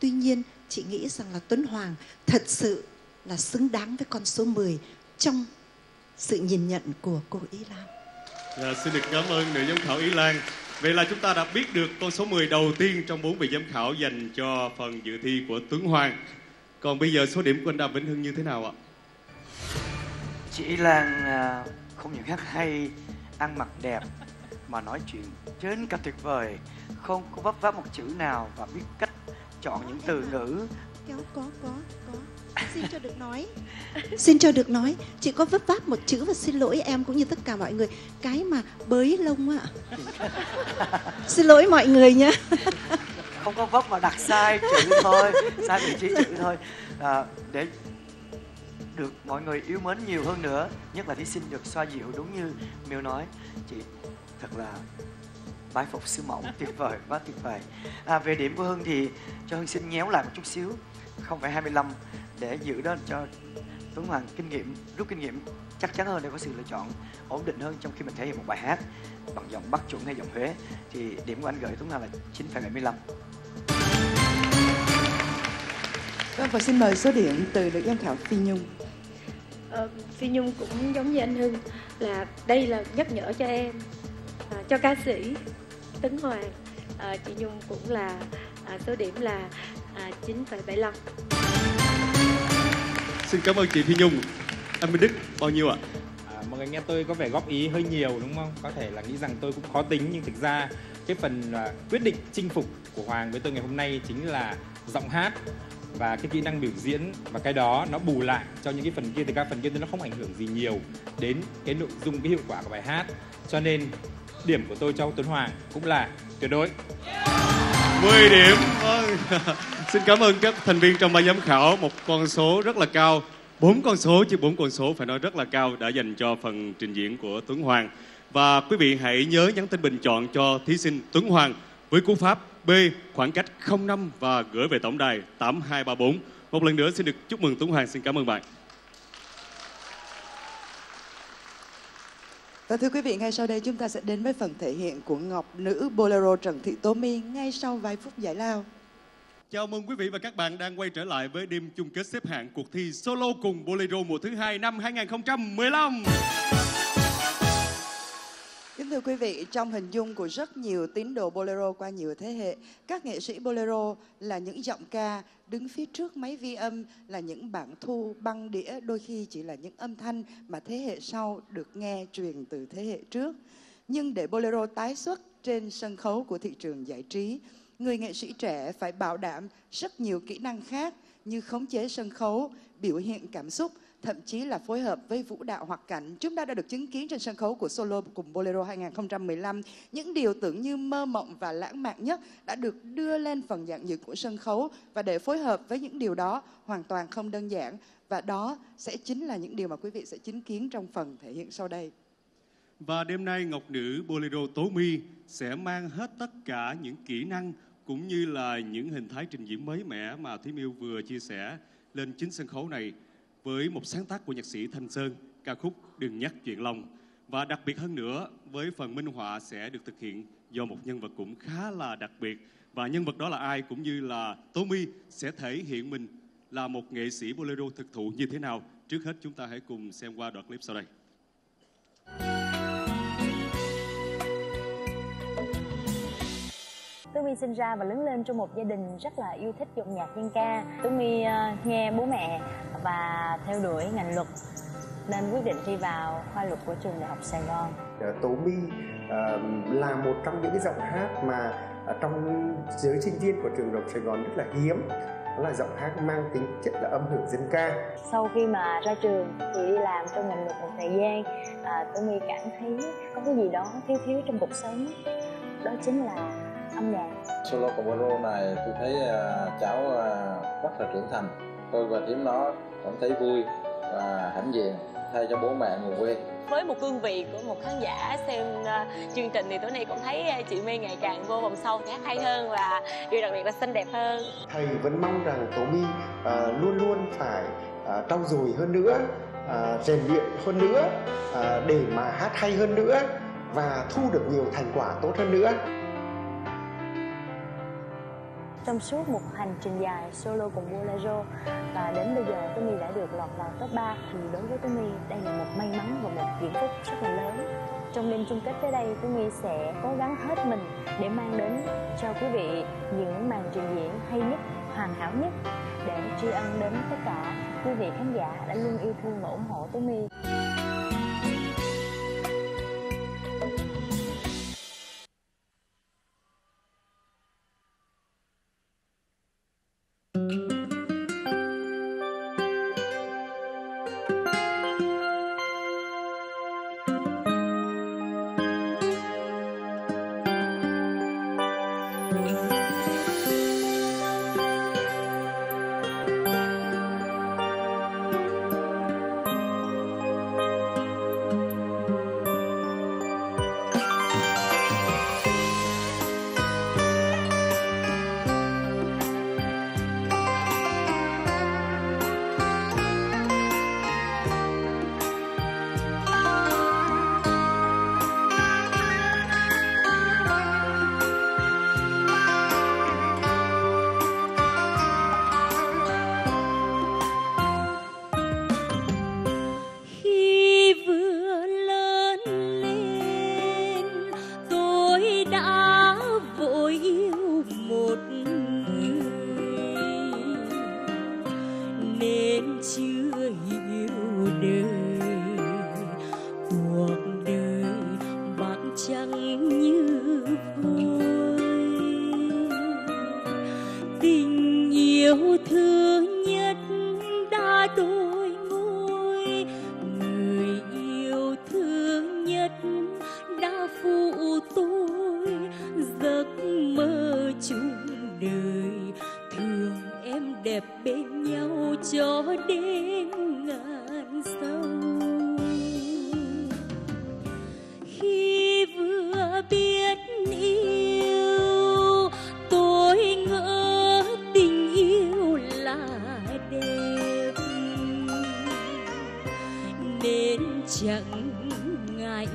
Tuy nhiên chị nghĩ rằng là Tuấn Hoàng thật sự là xứng đáng với con số 10 trong sự nhìn nhận của cô Ý Lan. Dạ, xin được cảm ơn nữ giám khảo Ý Lan. Vậy là chúng ta đã biết được con số 10 đầu tiên trong 4 vị giám khảo dành cho phần dự thi của Tuấn Hoàng. Còn bây giờ số điểm của anh Đàm Vĩnh Hưng như thế nào ạ? Chị Ý Lan không những hát hay, ăn mặc đẹp, mà nói chuyện trên cả tuyệt vời, không có vấp váp một chữ nào và biết cách chọn những từ ngữ. Có. Xin cho được nói. Xin cho được nói. Chị có vấp váp một chữ và xin lỗi em cũng như tất cả mọi người. Cái mà bới lông ạ. Xin lỗi mọi người nhé. Không có vấp mà đặt sai chữ thôi, sai vị trí chữ thôi. Để được mọi người yêu mến nhiều hơn nữa, nhất là thí sinh được xoa dịu đúng như Miêu nói. Chị thật là bái phục sư mẫu, tuyệt vời, quá tuyệt vời. Về điểm của Hưng thì cho Hưng xin nhéo lại một chút xíu, không phải 25, để giữ đó cho Tuấn Hoàng kinh nghiệm, rút kinh nghiệm chắc chắn hơn để có sự lựa chọn ổn định hơn trong khi mình thể hiện một bài hát bằng giọng Bắc chuẩn hay giọng Huế. Thì điểm của anh gửi Tuấn Hoàng là 9,75. Và xin mời số điểm từ nữ giám khảo Phi Nhung. Phi Nhung cũng giống như anh Hưng, là đây là nhắc nhở cho em, cho ca sĩ Tuấn Hoàng. Chị Nhung cũng là số điểm là 9,75. Xin cảm ơn chị Phi Nhung. Anh Minh Đức bao nhiêu ạ? Mọi người nghe tôi có vẻ góp ý hơi nhiều đúng không? Có thể là nghĩ rằng tôi cũng khó tính, nhưng thực ra cái phần quyết định chinh phục của Hoàng với tôi ngày hôm nay chính là giọng hát và cái kỹ năng biểu diễn, và cái đó nó bù lại cho những cái phần kia. Thực ra phần kia nó không ảnh hưởng gì nhiều đến cái nội dung, cái hiệu quả của bài hát. Cho nên điểm của tôi cho Tuấn Hoàng cũng là tuyệt đối 10 điểm. Xin cảm ơn các thành viên trong ban giám khảo. Một con số rất là cao, 4 con số phải nói rất là cao đã dành cho phần trình diễn của Tuấn Hoàng. Và quý vị hãy nhớ nhắn tin bình chọn cho thí sinh Tuấn Hoàng với cú pháp B khoảng cách 05 và gửi về tổng đài 8234. Một lần nữa xin được chúc mừng Tuấn Hoàng. Xin cảm ơn bạn. Và thưa quý vị, ngay sau đây chúng ta sẽ đến với phần thể hiện của Ngọc Nữ Bolero Trần Thị Tố My ngay sau vài phút giải lao. Chào mừng quý vị và các bạn đang quay trở lại với đêm chung kết xếp hạng cuộc thi Solo cùng Bolero mùa thứ 2 năm 2015. Kính thưa quý vị, trong hình dung của rất nhiều tín đồ Bolero qua nhiều thế hệ, các nghệ sĩ Bolero là những giọng ca đứng phía trước máy vi âm, là những bản thu băng đĩa, đôi khi chỉ là những âm thanh mà thế hệ sau được nghe truyền từ thế hệ trước. Nhưng để Bolero tái xuất trên sân khấu của thị trường giải trí, người nghệ sĩ trẻ phải bảo đảm rất nhiều kỹ năng khác như khống chế sân khấu, biểu hiện cảm xúc, thậm chí là phối hợp với vũ đạo hoặc cảnh. Chúng ta đã được chứng kiến trên sân khấu của Solo cùng Bolero 2015. Những điều tưởng như mơ mộng và lãng mạn nhất đã được đưa lên phần giản dị của sân khấu. Và để phối hợp với những điều đó hoàn toàn không đơn giản. Và đó sẽ chính là những điều mà quý vị sẽ chứng kiến trong phần thể hiện sau đây. Và đêm nay Ngọc Nữ Bolero Tố My sẽ mang hết tất cả những kỹ năng cũng như là những hình thái trình diễn mới mẻ mà Thúy Miêu vừa chia sẻ lên chính sân khấu này, với một sáng tác của nhạc sĩ Thanh Sơn, ca khúc Đừng Nhắc Chuyện Lòng. Và đặc biệt hơn nữa, với phần minh họa sẽ được thực hiện do một nhân vật cũng khá là đặc biệt. Và nhân vật đó là ai, cũng như là Tố My sẽ thể hiện mình là một nghệ sĩ Bolero thực thụ như thế nào. Trước hết chúng ta hãy cùng xem qua đoạn clip sau đây. Tố My sinh ra và lớn lên trong một gia đình rất là yêu thích dòng nhạc dân ca. Tố My nghe bố mẹ và theo đuổi ngành luật nên quyết định thi vào khoa luật của trường Đại học Sài Gòn. Tố My là một trong những cái giọng hát mà trong giới sinh viên của trường Đại học Sài Gòn rất là hiếm. Đó là giọng hát mang tính chất là âm hưởng dân ca. Sau khi mà ra trường thì đi làm trong ngành luật một thời gian, Tố My cảm thấy có cái gì đó thiếu thiếu trong cuộc sống, đó chính là âm nhạc. Solo cùng Bolero này tôi thấy cháu rất là trưởng thành. Tôi và tiếng nó cảm thấy vui và hãnh diện thay cho bố mẹ người quê. Với một cương vị của một khán giả xem chương trình thì tối nay cũng thấy chị My ngày càng vô vòng sâu, hát hay hơn và điều đặc biệt là xinh đẹp hơn. Thầy vẫn mong rằng Tố My luôn luôn phải trau dồi hơn nữa, rèn luyện hơn nữa để mà hát hay hơn nữa và thu được nhiều thành quả tốt hơn nữa. Trong suốt một hành trình dài Solo cùng Bolero và đến bây giờ Tố My đã được lọt vào top 3 thì đối với Tố My đây là một may mắn và một hạnh phúc rất là lớn. Trong đêm chung kết tới đây, Tố My sẽ cố gắng hết mình để mang đến cho quý vị những màn trình diễn hay nhất, hoàn hảo nhất để tri ân đến tất cả quý vị khán giả đã luôn yêu thương và ủng hộ Tố My. Chẳng ngại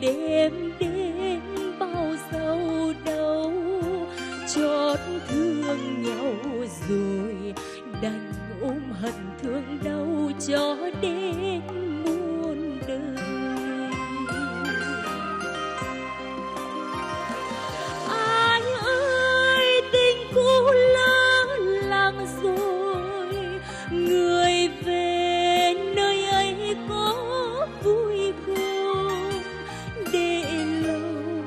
ngày đêm đến bao dâu đâu, chót thương nhau rồi đành ôm hận thương đau cho đến muôn đời. Ai ơi tình cũ lỡ làng rồi, người về nơi ấy có vui không? Để lâu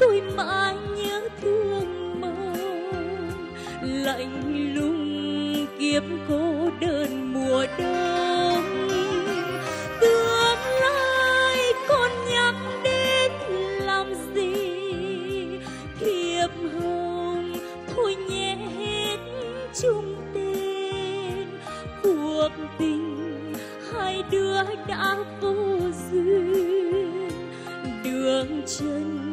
tôi mãi nhớ thương mong lạnh lùng kiếp cô đơn mùa đông. Tương lai con nhắc đến làm gì? Thiệp hồng thôi nhé hết chung tên, cuộc tình hai đứa đã vô duyên. Đường chân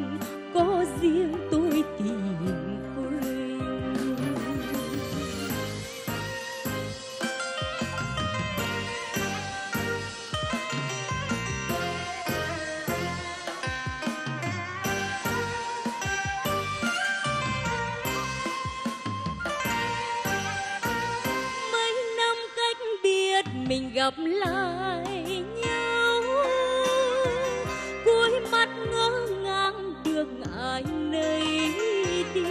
có riêng tôi tìm gặp lại nhau, cuối mắt ngỡ ngàng được ai nấy đi.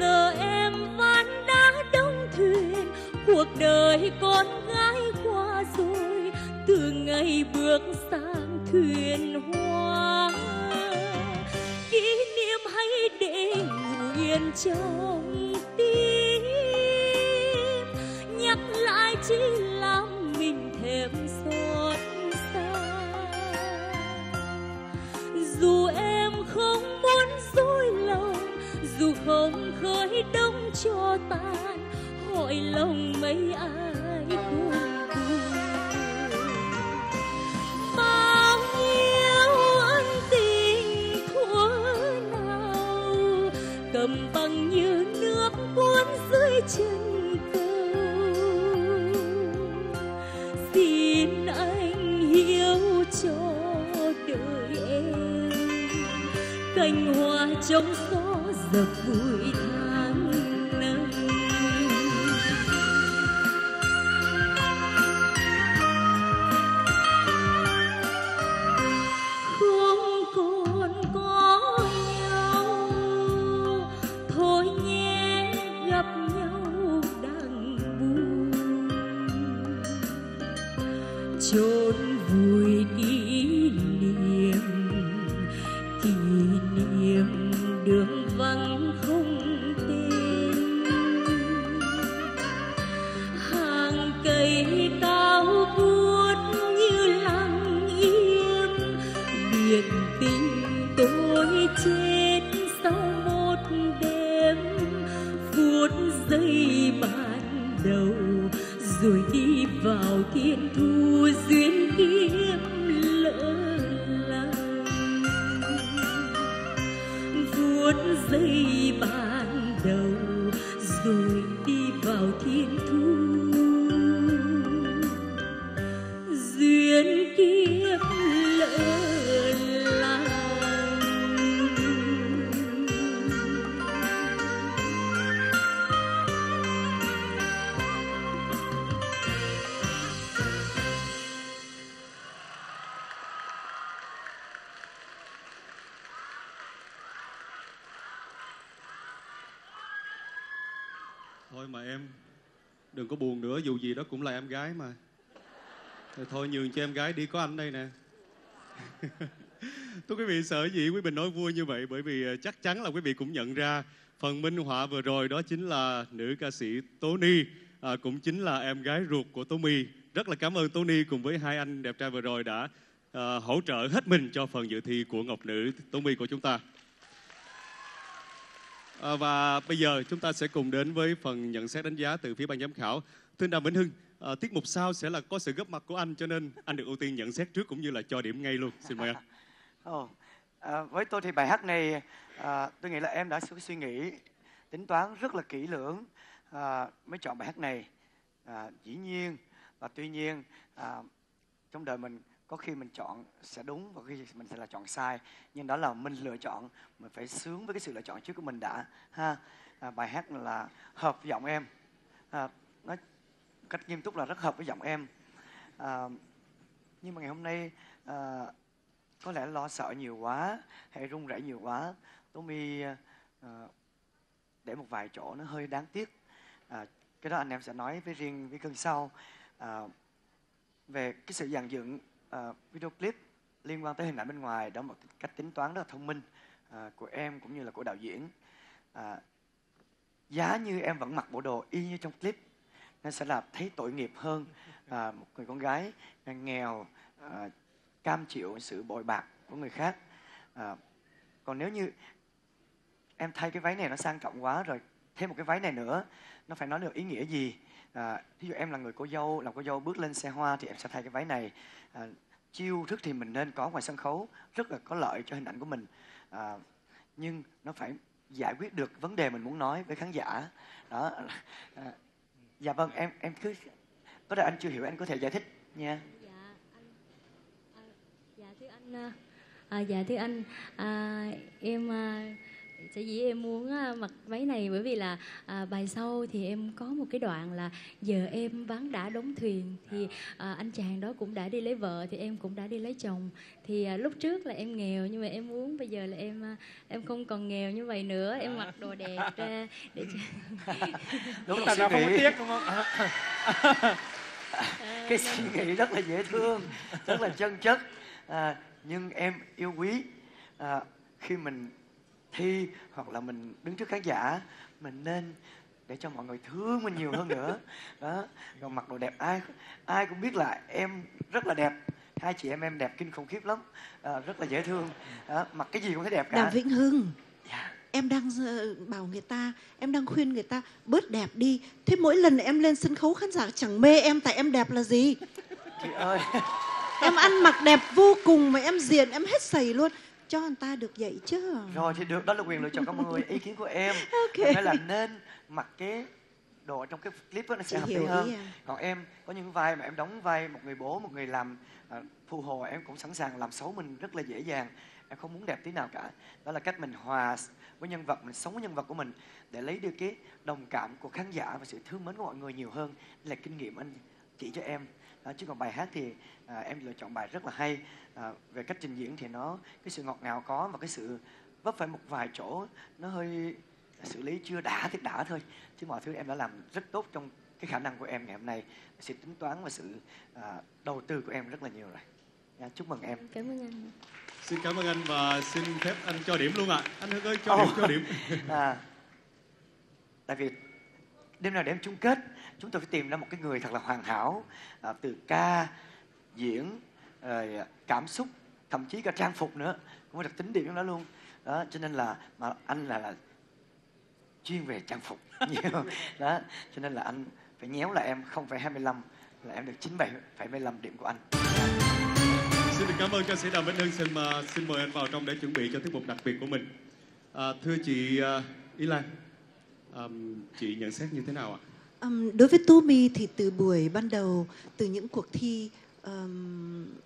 Giờ em ván đã đông thuyền, cuộc đời con gái qua rồi, từ ngày bước sang thuyền hoa. Kỷ niệm hãy để ngủ yên trong tim, nhắc lại chỉ làm mình thêm xót xa. Dù em không muốn dối lòng, dù không khơi đông cho tan, hỏi lòng mấy ai cũng buồn. Bao nhiêu ân tình thuở nào, cầm bằng như nước cuốn dưới chân. Xin anh hiểu cho đời em, cành hoa trong gió dập vui tháng năm. Không còn có nhau, thôi nhé gặp nhau. Chôn vùi kỷ niệm đường vắng không tên. Hàng cây cao buốt như lặng im, biệt tình tôi chết sau một đêm. Phút giây ban đầu rồi đi vào thiên thu duyên kiếp lỡ làng. Vuốt giây ban đầu rồi đi vào thiên thu duyên kiếp lỡ làng. Mà em đừng có buồn nữa, dù gì đó cũng là em gái mà. Thôi nhường cho em gái đi, có anh đây nè. Thưa quý vị, sở dĩ quý vị nói vui như vậy bởi vì chắc chắn là quý vị cũng nhận ra phần minh họa vừa rồi đó chính là nữ ca sĩ Tố Ni, cũng chính là em gái ruột của Tố My. Rất là cảm ơn Tố Ni cùng với hai anh đẹp trai vừa rồi đã hỗ trợ hết mình cho phần dự thi của Ngọc Nữ Tố My của chúng ta. Và bây giờ chúng ta sẽ cùng đến với phần nhận xét đánh giá từ phía ban giám khảo. Thưa Đàm Vĩnh Hưng, tiết mục sau sẽ là có sự góp mặt của anh, cho nên anh được ưu tiên nhận xét trước cũng như là cho điểm ngay luôn. Xin mời anh. Với tôi thì bài hát này tôi nghĩ là em đã suy nghĩ, tính toán rất là kỹ lưỡng mới chọn bài hát này. Dĩ nhiên và tuy nhiên trong đời mình Có khi mình chọn sẽ đúng và có khi mình sẽ là chọn sai. Nhưng đó là mình lựa chọn, mình phải sướng với cái sự lựa chọn trước của mình đã ha. Bài hát là hợp với giọng em, nói cách nghiêm túc là rất hợp với giọng em. Nhưng mà ngày hôm nay có lẽ lo sợ nhiều quá hay run rẩy nhiều quá, Tố My để một vài chỗ nó hơi đáng tiếc. Cái đó anh em sẽ nói với riêng với cân sau. Về cái sự dàn dựng video clip liên quan tới hình ảnh bên ngoài, đó là một cách tính toán rất là thông minh của em cũng như là của đạo diễn. Giá như em vẫn mặc bộ đồ y như trong clip, nên sẽ làm thấy tội nghiệp hơn một người con gái nghèo cam chịu sự bội bạc của người khác. Còn nếu như em thay cái váy này nó sang trọng quá rồi thêm một cái váy này nữa, nó phải nói được ý nghĩa gì. Ví dụ em là người cô dâu, làm cô dâu bước lên xe hoa thì em sẽ thay cái váy này. Chiêu thức thì mình nên có ngoài sân khấu, rất là có lợi cho hình ảnh của mình. Nhưng nó phải giải quyết được vấn đề mình muốn nói với khán giả. Đó. Dạ vâng, em cứ... Có thể anh chưa hiểu, anh có thể giải thích nha. Dạ, sở dĩ em muốn mặc váy này bởi vì là bài sau thì em có một cái đoạn là giờ em vắng đã đóng thuyền, thì anh chàng đó cũng đã đi lấy vợ thì em cũng đã đi lấy chồng. Thì lúc trước là em nghèo nhưng mà em muốn bây giờ là em không còn nghèo như vậy nữa, em mặc đồ đẹp ra để đúng là nó không có tiếc đúng không? Cái suy nghĩ rất là dễ thương, rất là chân chất, nhưng em yêu quý khi mình thi hoặc là mình đứng trước khán giả, mình nên để cho mọi người thương mình nhiều hơn nữa. Đó, còn mặc đồ đẹp ai cũng biết là em rất là đẹp, hai chị em đẹp kinh khủng khiếp lắm, rất là dễ thương, mặc cái gì cũng thấy đẹp cả. Đàm Vĩnh Hưng, yeah. Em đang bảo người ta, em đang khuyên người ta bớt đẹp đi. Thế mỗi lần em lên sân khấu khán giả chẳng mê em tại em đẹp là gì? Chị ơi, em ăn mặc đẹp vô cùng mà em diện em hết sảy luôn. Cho người ta được vậy chứ. Rồi thì được, đó là quyền lựa chọn của mọi người. Ý kiến của em okay. Nên là nên mặc cái đồ trong cái clip đó, nó sẽ hợp lý hơn. Còn em có những vai mà em đóng vai một người bố, một người làm phụ hồ, em cũng sẵn sàng làm xấu mình rất là dễ dàng. Em không muốn đẹp tí nào cả. Đó là cách mình hòa với nhân vật, mình sống với nhân vật của mình để lấy được cái đồng cảm của khán giả và sự thương mến của mọi người nhiều hơn. Đây là kinh nghiệm anh chỉ cho em. Chứ còn bài hát thì em lựa chọn bài rất là hay. Về cách trình diễn thì nó cái sự ngọt ngào có, và cái sự vấp phải một vài chỗ nó hơi xử lý chưa đã thì đã thôi, chứ mọi thứ em đã làm rất tốt trong cái khả năng của em ngày hôm nay. Sự tính toán và sự đầu tư của em rất là nhiều rồi. Chúc mừng em. Cảm ơn anh. Xin cảm ơn anh và xin phép anh cho điểm luôn ạ. Anh Hưng ơi, cho điểm, cho điểm. Tại vì đêm nào đêm chung kết chúng tôi phải tìm ra một cái người thật là hoàn hảo, từ ca, diễn, cảm xúc, thậm chí cả trang phục nữa cũng phải đặt tính điểm trong đó luôn. Đó, cho nên là mà anh là chuyên về trang phục nhiều. Đó, cho nên là anh phải nhéo là em 0,25 là em được 97,75 điểm của anh. Xin cảm ơn ca sĩ Đàm Vĩnh Hưng. Xin mời anh vào trong để chuẩn bị cho tiết mục đặc biệt của mình. Thưa chị Ý Lan, chị nhận xét như thế nào ạ? Đối với Tố My thì từ buổi ban đầu, từ những cuộc thi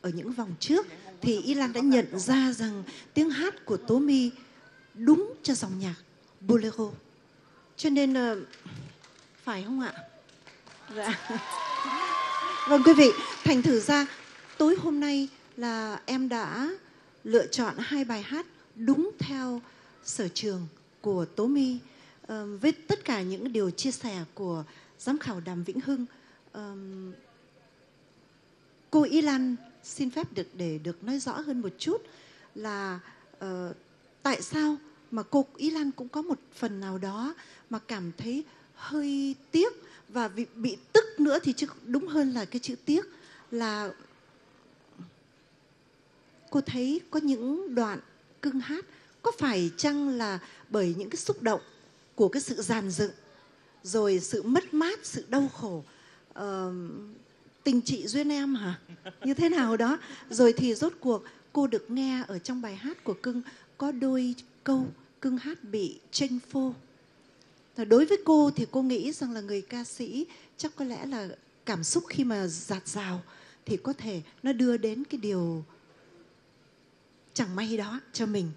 ở những vòng trước thì Ý Lan đã nhận ra rằng tiếng hát của Tố My đúng cho dòng nhạc bolero. Cho nên là phải không ạ? Dạ. Vâng quý vị, thành thử ra tối hôm nay là em đã lựa chọn hai bài hát đúng theo sở trường của Tố My. Với tất cả những điều chia sẻ của giám khảo Đàm Vĩnh Hưng, cô Ý Lan xin phép được nói rõ hơn một chút là tại sao mà cô Ý Lan cũng có một phần nào đó mà cảm thấy hơi tiếc và bị tức nữa, thì chứ đúng hơn là cái chữ tiếc, là cô thấy có những đoạn cưng hát có phải chăng là bởi những cái xúc động của cái sự dàn dựng, rồi sự mất mát, sự đau khổ, tình chị duyên em hả? Như thế nào đó. Rồi thì rốt cuộc cô được nghe ở trong bài hát của cưng có đôi câu cưng hát bị chênh phô. Đối với cô thì cô nghĩ rằng là người ca sĩ chắc có lẽ là cảm xúc khi mà dạt dào thì có thể nó đưa đến cái điều chẳng may đó cho mình.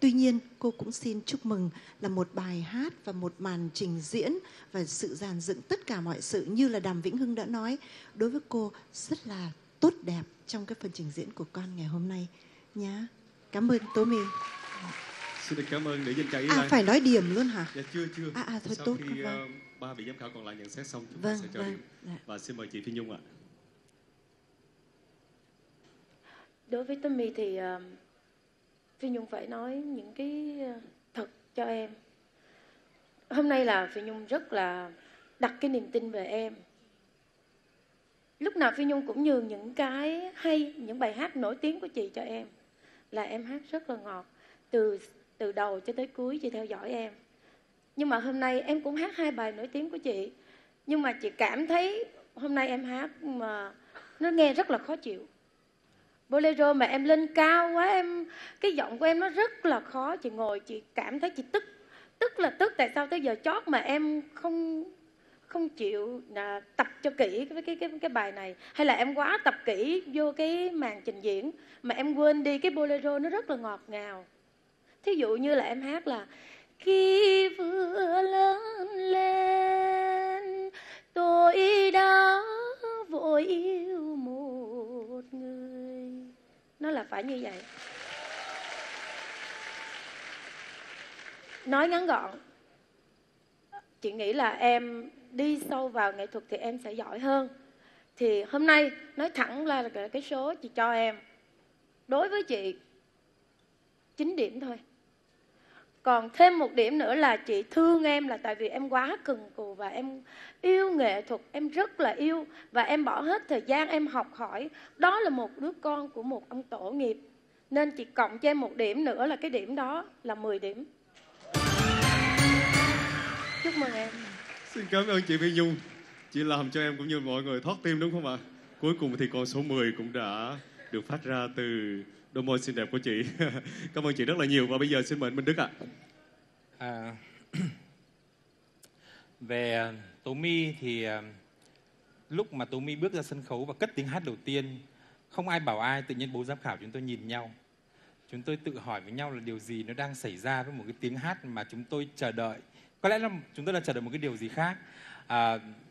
Tuy nhiên, cô cũng xin chúc mừng là một bài hát và một màn trình diễn và sự dàn dựng tất cả mọi sự như là Đàm Vĩnh Hưng đã nói, đối với cô rất là tốt đẹp trong cái phần trình diễn của con ngày hôm nay nhá. Cảm ơn Tố My. Xin được cảm ơn để dành cho Ý Lan. Phải nói điểm luôn hả? Dạ, chưa. Thôi sau tốt. Sau khi ba vị giám khảo còn lại nhận xét xong chúng ta sẽ cho điểm. Dạ. Và xin mời chị Phi Nhung ạ. Đối với Tố My thì Phi Nhung phải nói những cái thật cho em. Hôm nay là Phi Nhung rất là đặt cái niềm tin về em. Lúc nào Phi Nhung cũng nhường những cái hay, những bài hát nổi tiếng của chị cho em. Là em hát rất là ngọt. Từ đầu cho tới cuối chị theo dõi em. Nhưng mà hôm nay em cũng hát hai bài nổi tiếng của chị. Nhưng mà chị cảm thấy hôm nay em hát mà nó nghe rất là khó chịu. Bolero mà em lên cao quá, cái giọng của em nó rất là khó. Chị ngồi chị cảm thấy chị tức. Tại sao tới giờ chót mà em không chịu tập cho kỹ cái bài này, hay là em quá tập kỹ vô cái màn trình diễn mà em quên đi cái bolero nó rất là ngọt ngào. Thí dụ như là em hát là khi vừa lớn lên tôi đã vội yêu một người, nó là phải như vậy. Nói ngắn gọn, chị nghĩ là em đi sâu vào nghệ thuật thì em sẽ giỏi hơn. Thì hôm nay nói thẳng là cái số chị cho em, đối với chị 9 điểm thôi. Còn thêm một điểm nữa là chị thương em, là tại vì em quá cần cù và em yêu nghệ thuật, em rất là yêu. Và em bỏ hết thời gian em học hỏi. Đó là một đứa con của một ông tổ nghiệp. Nên chị cộng cho em một điểm nữa là cái điểm đó là 10 điểm. Chúc mừng em. Xin cảm ơn chị Phi Nhung. Chị làm cho em cũng như mọi người thoát tim đúng không ạ? Cuối cùng thì con số 10 cũng đã được phát ra từ đôi môi xinh đẹp của chị. Cảm ơn chị rất là nhiều. Và bây giờ xin mời Minh Đức ạ. Về Tố My thì lúc mà Tố My bước ra sân khấu và cất tiếng hát đầu tiên, không ai bảo ai, tự nhiên bố giám khảo chúng tôi nhìn nhau. Chúng tôi tự hỏi với nhau là điều gì nó đang xảy ra với một cái tiếng hát mà chúng tôi chờ đợi. Có lẽ là chúng tôi đang chờ đợi một cái điều gì khác.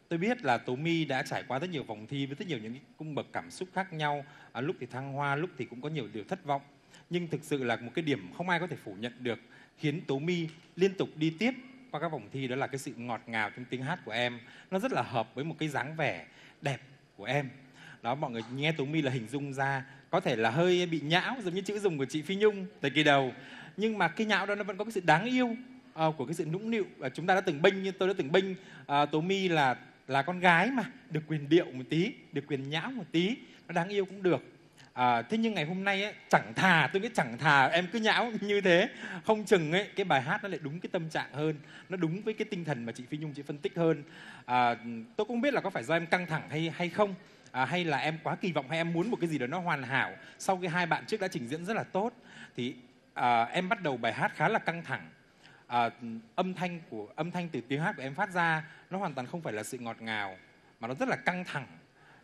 Tôi biết là Tố My đã trải qua rất nhiều vòng thi với rất nhiều những cung bậc cảm xúc khác nhau. Lúc thì thăng hoa, lúc thì cũng có nhiều điều thất vọng. Nhưng thực sự là một cái điểm không ai có thể phủ nhận được khiến Tố My liên tục đi tiếp qua các vòng thi, đó là cái sự ngọt ngào trong tiếng hát của em. Nó rất là hợp với một cái dáng vẻ đẹp của em. Đó, mọi người nghe Tố My là hình dung ra có thể là hơi bị nhão giống như chữ dùng của chị Phi Nhung tại kỳ đầu. Nhưng mà cái nhão đó nó vẫn có cái sự đáng yêu của cái sự nũng nịu. Chúng ta đã từng bênh, như tôi đã từng bênh Tố My là con gái mà được quyền điệu một tí, được quyền nhão một tí, nó đáng yêu cũng được. Thế nhưng ngày hôm nay ấy, tôi nghĩ chẳng thà em cứ nhão như thế, không chừng ấy cái bài hát nó lại đúng cái tâm trạng hơn, nó đúng với cái tinh thần mà chị Phi Nhung chị phân tích hơn. Tôi cũng biết là có phải do em căng thẳng hay không, hay là em quá kỳ vọng, hay em muốn một cái gì đó nó hoàn hảo sau khi hai bạn trước đã trình diễn rất là tốt. Thì em bắt đầu bài hát khá là căng thẳng. Âm thanh từ tiếng hát của em phát ra nó hoàn toàn không phải là sự ngọt ngào mà nó rất là căng thẳng,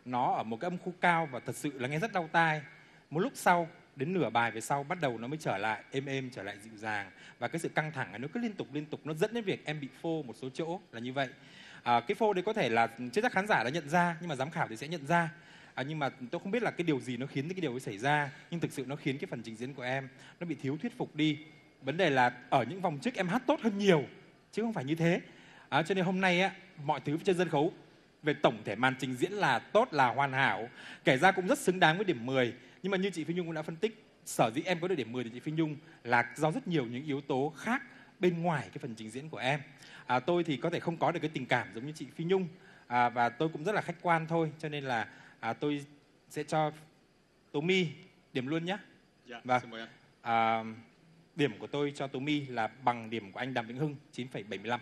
nó ở một cái âm khu cao và thật sự là nghe rất đau tai. Một lúc sau, đến nửa bài về sau, bắt đầu nó mới trở lại êm, trở lại dịu dàng, và cái sự căng thẳng này nó cứ liên tục nó dẫn đến việc em bị phô một số chỗ là như vậy. Cái phô đấy có thể là chưa chắc khán giả đã nhận ra, nhưng mà giám khảo thì sẽ nhận ra. Nhưng mà tôi không biết là cái điều gì nó khiến cái điều ấy xảy ra, nhưng thực sự nó khiến cái phần trình diễn của em nó bị thiếu thuyết phục đi. Vấn đề là ở những vòng trước em hát tốt hơn nhiều chứ không phải như thế. Cho nên hôm nay á, mọi thứ trên sân khấu về tổng thể màn trình diễn là tốt, là hoàn hảo, kể ra cũng rất xứng đáng với điểm 10. Nhưng mà như chị Phi Nhung cũng đã phân tích, sở dĩ em có được điểm 10 thì chị Phi Nhung là do rất nhiều những yếu tố khác bên ngoài cái phần trình diễn của em. Tôi thì có thể không có được cái tình cảm giống như chị Phi Nhung, và tôi cũng rất là khách quan thôi, cho nên là tôi sẽ cho Tố My điểm luôn nhé. Dạ, và xin mời anh. Điểm của tôi cho Tố My là bằng điểm của anh Đàm Vĩnh Hưng, 9,75.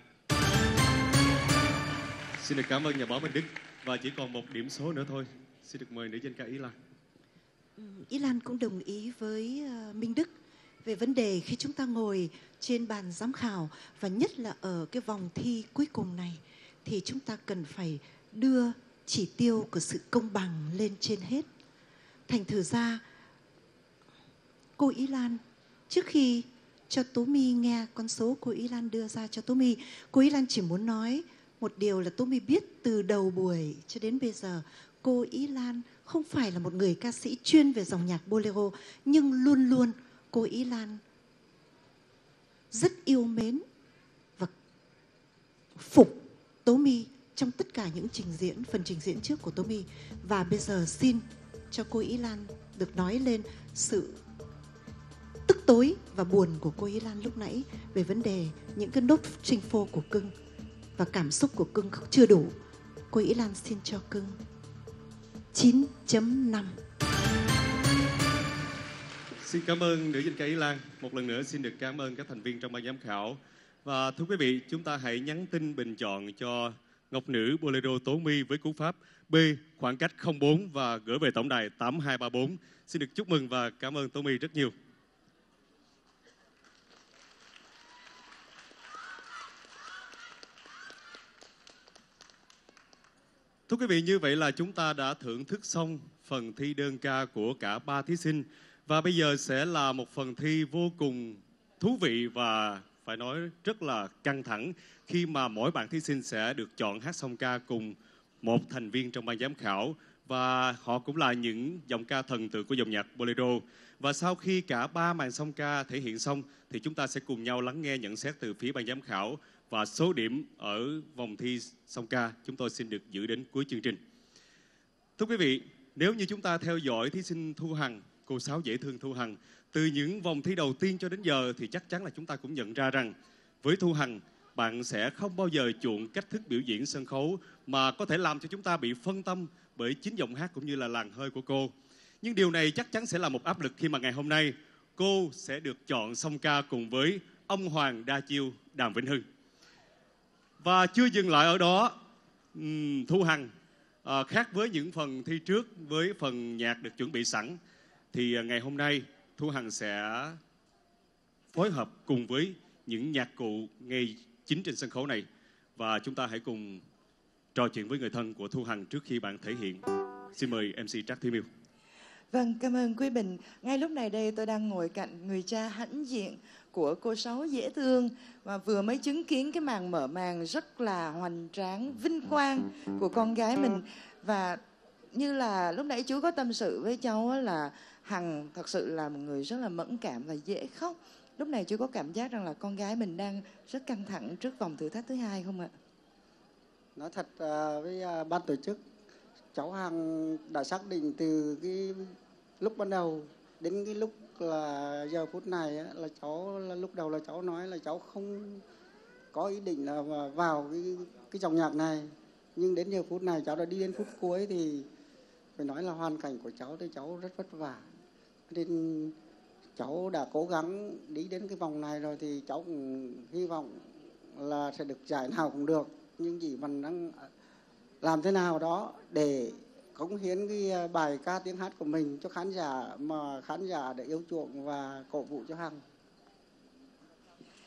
Xin được cảm ơn nhà báo Minh Đức. Và chỉ còn một điểm số nữa thôi. Xin được mời nữ danh ca Ý Lan. Ý Lan cũng đồng ý với Minh Đức về vấn đề khi chúng ta ngồi trên bàn giám khảo, và nhất là ở cái vòng thi cuối cùng này, thì chúng ta cần phải đưa chỉ tiêu của sự công bằng lên trên hết. Thành thử ra, cô Ý Lan, trước khi cho Tố My nghe con số cô Ý Lan đưa ra cho Tố My, cô Ý Lan chỉ muốn nói một điều là Tố My biết từ đầu buổi cho đến bây giờ, cô Ý Lan không phải là một người ca sĩ chuyên về dòng nhạc bolero, nhưng luôn luôn cô Ý Lan rất yêu mến và phục Tố My trong tất cả những trình diễn, phần trình diễn trước của Tố My. Và bây giờ xin cho cô Ý Lan được nói lên sự tức tối và buồn của cô Ý Lan lúc nãy về vấn đề những cái nốt chinh phô của Cưng và cảm xúc của Cưng không chưa đủ. Cô Ý Lan xin cho Cưng 9.5. Xin cảm ơn nữ danh ca Ý Lan. Một lần nữa xin được cảm ơn các thành viên trong ban giám khảo. Và thưa quý vị, chúng ta hãy nhắn tin bình chọn cho Ngọc Nữ Bolero Tố My với cú pháp B khoảng cách 04 và gửi về tổng đài 8234. Xin được chúc mừng và cảm ơn Tố My rất nhiều. Thưa quý vị, như vậy là chúng ta đã thưởng thức xong phần thi đơn ca của cả 3 thí sinh. Và bây giờ sẽ là một phần thi vô cùng thú vị và phải nói rất là căng thẳng, khi mà mỗi bạn thí sinh sẽ được chọn hát song ca cùng một thành viên trong ban giám khảo. Và họ cũng là những giọng ca thần tượng của dòng nhạc bolero. Và sau khi cả 3 màn song ca thể hiện xong thì chúng ta sẽ cùng nhau lắng nghe nhận xét từ phía ban giám khảo. Và số điểm ở vòng thi song ca chúng tôi xin được giữ đến cuối chương trình. Thưa quý vị, nếu như chúng ta theo dõi thí sinh Thu Hằng, cô Sáu dễ thương Thu Hằng, từ những vòng thi đầu tiên cho đến giờ thì chắc chắn là chúng ta cũng nhận ra rằng với Thu Hằng, bạn sẽ không bao giờ chuộng cách thức biểu diễn sân khấu mà có thể làm cho chúng ta bị phân tâm bởi chính giọng hát cũng như là làn hơi của cô. Nhưng điều này chắc chắn sẽ là một áp lực khi mà ngày hôm nay cô sẽ được chọn song ca cùng với ông hoàng đa chiêu Đàm Vĩnh Hưng. Và chưa dừng lại ở đó, Thu Hằng khác với những phần thi trước với phần nhạc được chuẩn bị sẵn, thì ngày hôm nay Thu Hằng sẽ phối hợp cùng với những nhạc cụ ngay chính trên sân khấu này. Và chúng ta hãy cùng trò chuyện với người thân của Thu Hằng trước khi bạn thể hiện. Xin mời MC Trác Thúy Miêu. Vâng, cảm ơn Quý Bình. Ngay lúc này đây tôi đang ngồi cạnh người cha hãnh diện của cô Sáu dễ thương và vừa mới chứng kiến cái màn mở màn rất là hoành tráng, vinh quang của con gái mình. Và như là lúc nãy chú có tâm sự với cháu là Hằng thật sự là một người rất là mẫn cảm và dễ khóc. Lúc này chú có cảm giác rằng là con gái mình đang rất căng thẳng trước vòng thử thách thứ hai không ạ? Nói thật với ban tổ chức, cháu Hằng đã xác định từ cái lúc ban đầu đến cái lúc là giờ phút này là cháu lúc đầu là cháu nói là cháu không có ý định là vào cái dòng nhạc này, nhưng đến giờ phút này cháu đã đi đến phút cuối thì phải nói là hoàn cảnh của cháu thì cháu rất vất vả, nên cháu đã cố gắng đi đến cái vòng này rồi thì cháu cũng hy vọng là sẽ được giải nào cũng được, nhưng chỉ mình đang làm thế nào đó để cống hiến cái bài ca tiếng hát của mình cho khán giả mà khán giả để yêu chuộng và cổ vũ cho Hằng.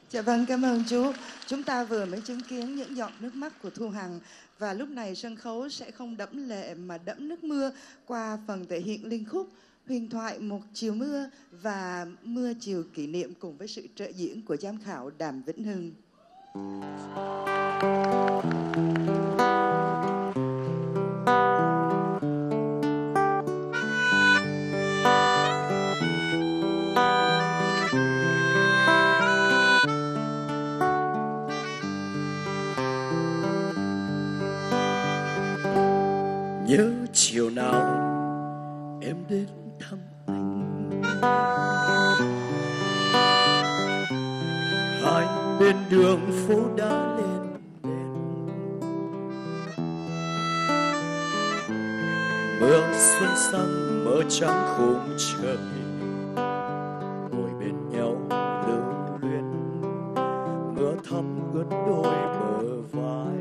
Dạ vâng, cảm ơn chú. Chúng ta vừa mới chứng kiến những giọt nước mắt của Thu Hằng và lúc này sân khấu sẽ không đẫm lệ mà đẫm nước mưa qua phần thể hiện linh khúc Huyền thoại một chiều mưa và Mưa chiều kỷ niệm cùng với sự trợ diễn của giám khảo Đàm Vĩnh Hưng. Nhớ chiều nào em đến thăm anh, hai bên đường phố đã lên đèn, mưa xuân xăng mờ trắng khung trời, ngồi bên nhau lưu luyến, mưa thấm ướt đôi bờ vai.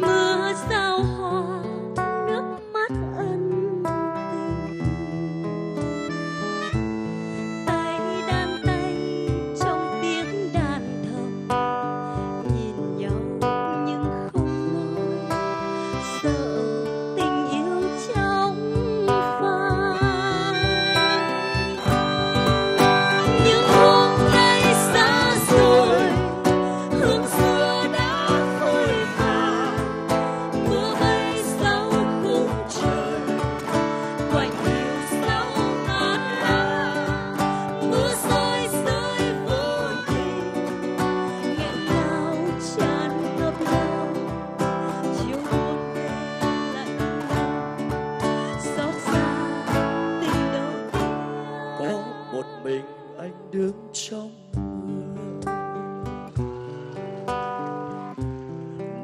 Mưa sao hòa nước mắt ân tình,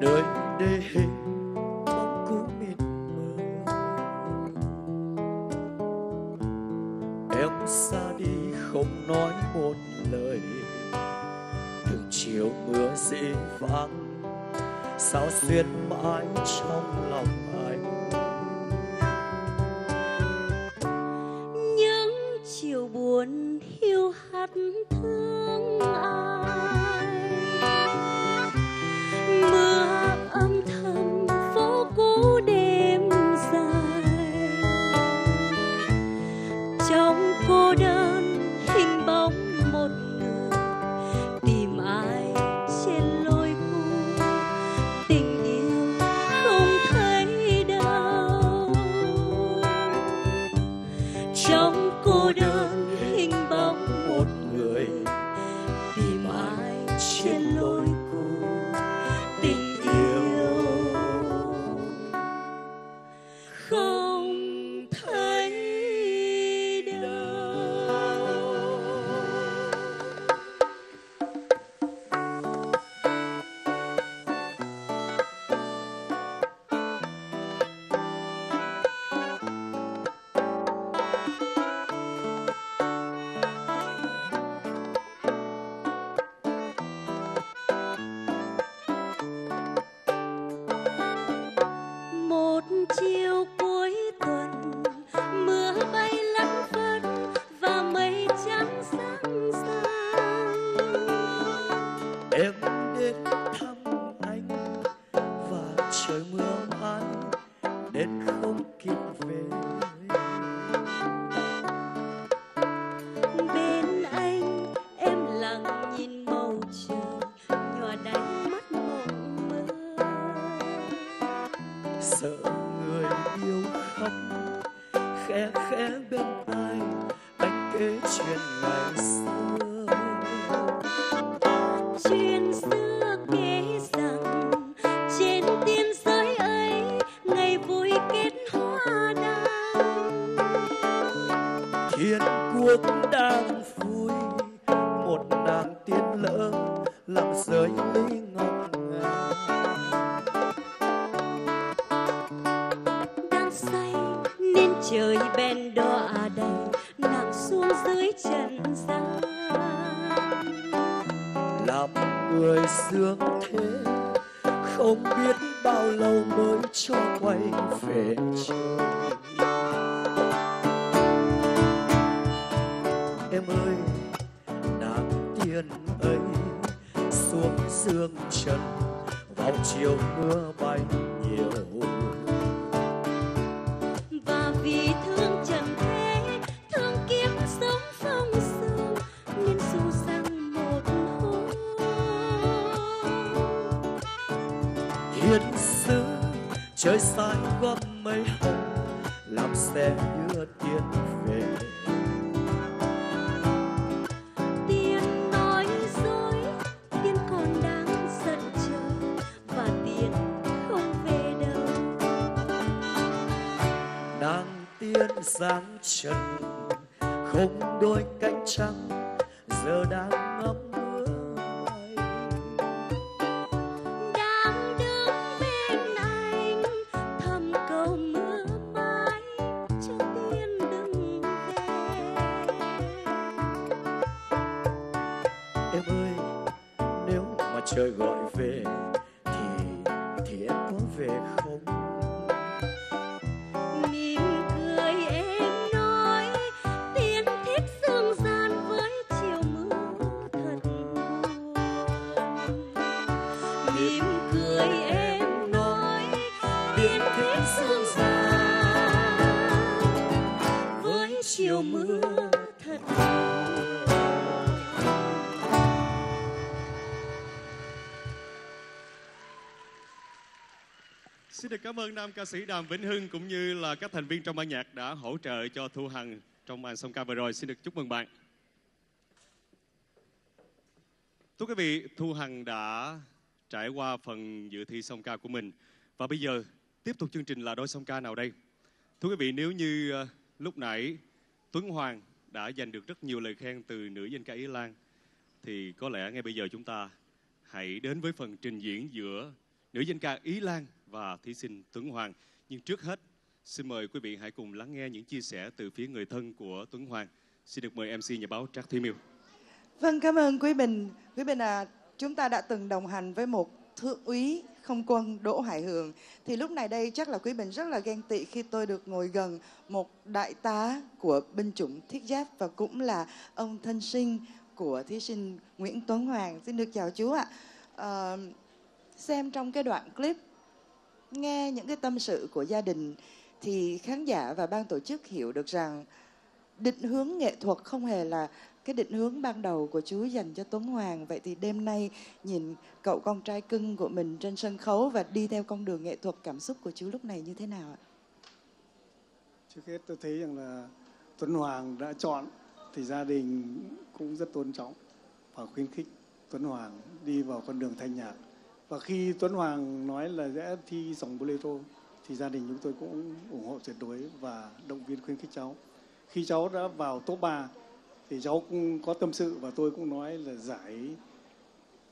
nơi đây bóng cũ mịt mờ. Em xa đi không nói một lời, từng chiều mưa dĩ vãng sao xuyên mãi trong lòng. Dáng trần không đôi cánh trắng giờ đang ngắm mưa bay, đang đứng bên anh thầm cầu mưa mãi cho tiên đừng về. Em ơi nếu mà trời gọi về thì em có về không? Xin được cảm ơn nam ca sĩ Đàm Vĩnh Hưng cũng như là các thành viên trong ban nhạc đã hỗ trợ cho Thu Hằng trong màn song ca vừa rồi. Xin được chúc mừng bạn. Thưa quý vị, Thu Hằng đã trải qua phần dự thi song ca của mình. Và bây giờ tiếp tục chương trình là đôi song ca nào đây? Thưa quý vị, nếu như lúc nãy Tuấn Hoàng đã giành được rất nhiều lời khen từ nữ danh ca Ý Lan thì có lẽ ngay bây giờ chúng ta hãy đến với phần trình diễn giữa nữ danh ca Ý Lan và thí sinh Tuấn Hoàng. Nhưng trước hết, xin mời quý vị hãy cùng lắng nghe những chia sẻ từ phía người thân của Tuấn Hoàng. Xin được mời MC nhà báo Trác Thúy Miêu. Vâng, cảm ơn Quý Bình. Quý Bình à, chúng ta đã từng đồng hành với một thượng úy không quân Đỗ Hải Hường. Thì lúc này đây chắc là Quý Bình rất là ghen tị khi tôi được ngồi gần một đại tá của binh chủng thiết giáp và cũng là ông thân sinh của thí sinh Nguyễn Tuấn Hoàng. Xin được chào chú ạ. Xem trong cái đoạn clip, nghe những cái tâm sự của gia đình thì khán giả và ban tổ chức hiểu được rằng định hướng nghệ thuật không hề là cái định hướng ban đầu của chú dành cho Tuấn Hoàng. Vậy thì đêm nay nhìn cậu con trai cưng của mình trên sân khấu và đi theo con đường nghệ thuật, cảm xúc của chú lúc này như thế nào ạ? Trước hết tôi thấy rằng là Tuấn Hoàng đã chọn thì gia đình cũng rất tôn trọng và khuyến khích Tuấn Hoàng đi vào con đường thanh nhạc. Và khi Tuấn Hoàng nói là sẽ thi dòng bolero thì gia đình chúng tôi cũng ủng hộ tuyệt đối và động viên khuyến khích cháu. Khi cháu đã vào top 3 thì cháu cũng có tâm sự và tôi cũng nói là giải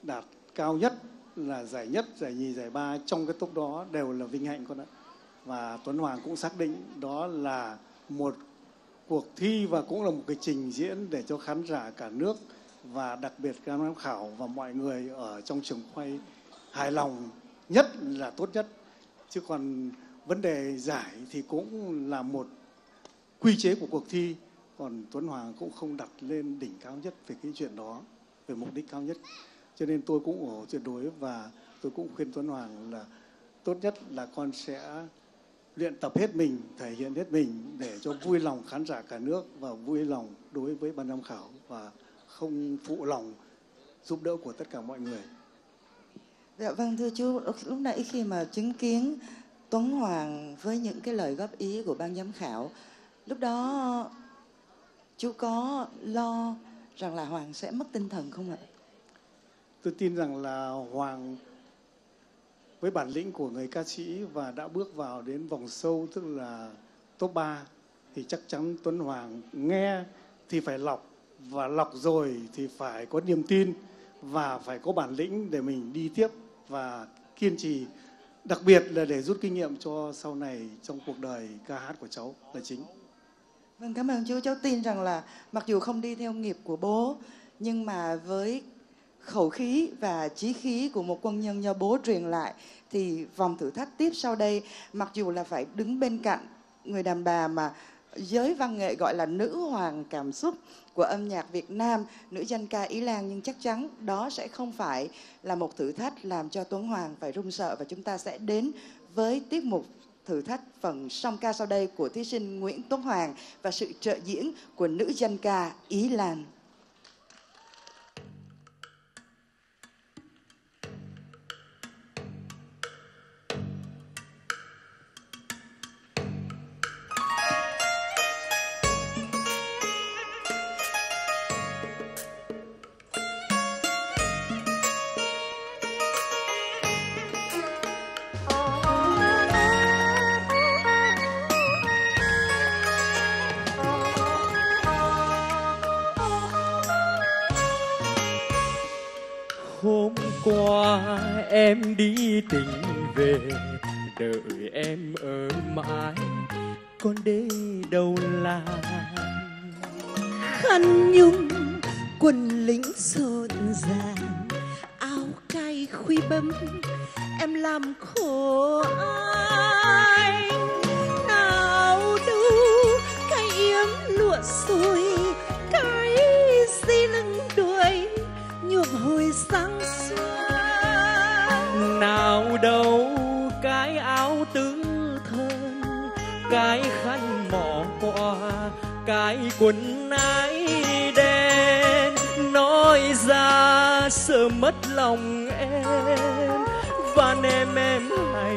đạt cao nhất là giải nhất, giải nhì, giải ba trong cái top đó đều là vinh hạnh con ạ. Và Tuấn Hoàng cũng xác định đó là một cuộc thi và cũng là một cái trình diễn để cho khán giả cả nước và đặc biệt các giám khảo và mọi người ở trong trường quay hài lòng nhất là tốt nhất. Chứ còn vấn đề giải thì cũng là một quy chế của cuộc thi, còn Tuấn Hoàng cũng không đặt lên đỉnh cao nhất về cái chuyện đó, về mục đích cao nhất. Cho nên tôi cũng ủng hộ tuyệt đối và tôi cũng khuyên Tuấn Hoàng là tốt nhất là con sẽ luyện tập hết mình, thể hiện hết mình để cho vui lòng khán giả cả nước và vui lòng đối với ban giám khảo và không phụ lòng giúp đỡ của tất cả mọi người. Dạ vâng, thưa chú, lúc nãy khi mà chứng kiến Tuấn Hoàng với những cái lời góp ý của ban giám khảo, lúc đó chú có lo rằng là Hoàng sẽ mất tinh thần không ạ? Tôi tin rằng là Hoàng với bản lĩnh của người ca sĩ và đã bước vào đến vòng sâu tức là top 3 thì chắc chắn Tuấn Hoàng nghe thì phải lọc và lọc rồi thì phải có niềm tin và phải có bản lĩnh để mình đi tiếp và kiên trì, đặc biệt là để rút kinh nghiệm cho sau này trong cuộc đời ca hát của cháu là chính. Vâng, cảm ơn chú. Cháu tin rằng là mặc dù không đi theo nghiệp của bố nhưng mà với khẩu khí và chí khí của một quân nhân do bố truyền lại thì vòng thử thách tiếp sau đây, mặc dù là phải đứng bên cạnh người đàn bà mà giới văn nghệ gọi là nữ hoàng cảm xúc của âm nhạc Việt Nam, nữ danh ca Ý Lan, nhưng chắc chắn đó sẽ không phải là một thử thách làm cho Tuấn Hoàng phải run sợ. Và chúng ta sẽ đến với tiết mục thử thách phần song ca sau đây của thí sinh Nguyễn Tuấn Hoàng và sự trợ diễn của nữ danh ca Ý Lan. Em đi tỉnh về, đợi em ở mãi, con đây đâu là khăn nhung, quần lính rộn ràng, áo cay khuy bấm, em làm khổ ai nào đâu, cái yếm lụa xôi, cái dây lưng đuôi, nhuộm hồi sáng xuân. Nào đâu cái áo tướng thân, cái khăn mỏ qua, cái quần ái đen, nói ra sợ mất lòng em, và em hãy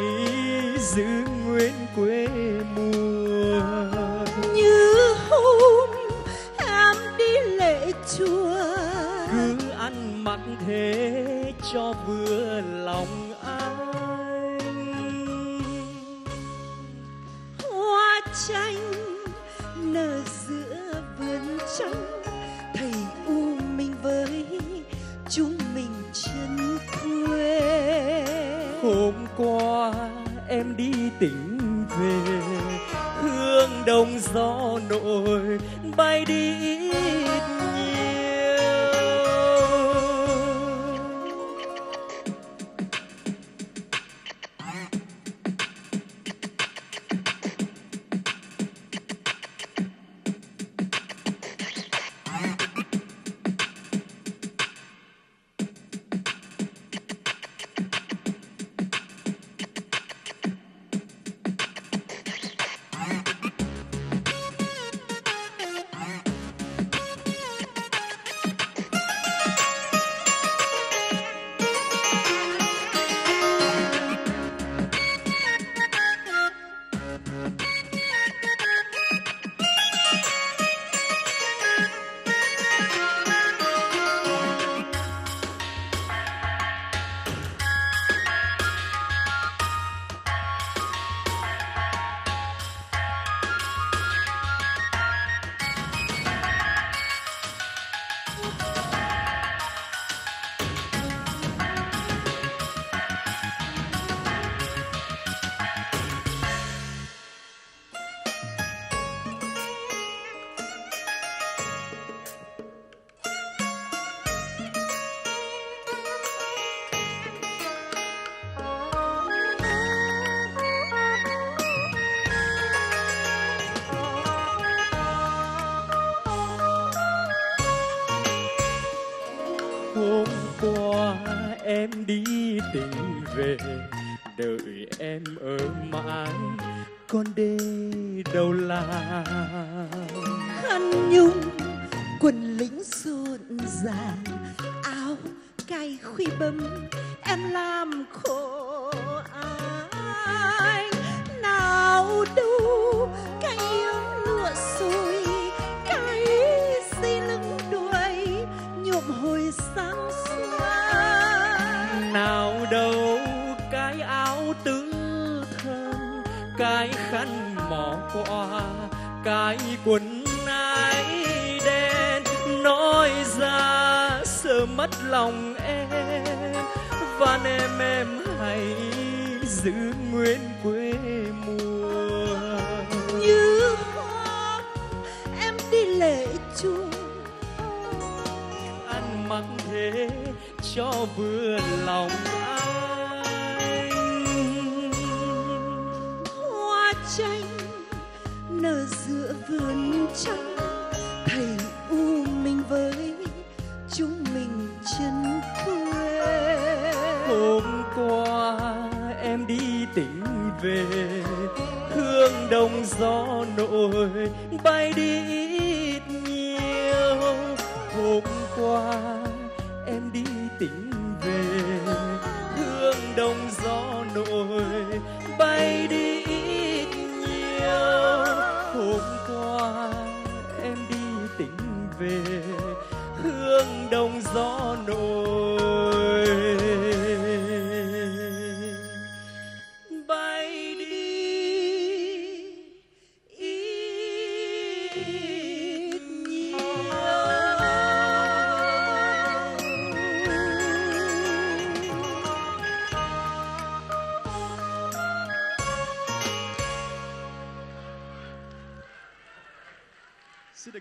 giữ nguyên quê mùa. Như hôm em đi lễ chùa, cứ ăn mặc thế cho vừa lòng. Tranh nở giữa vườn trắng, thầy u mình với chúng mình trên quê. Hôm qua em đi tỉnh về, hương đông gió nổi bay đi ít nhiều.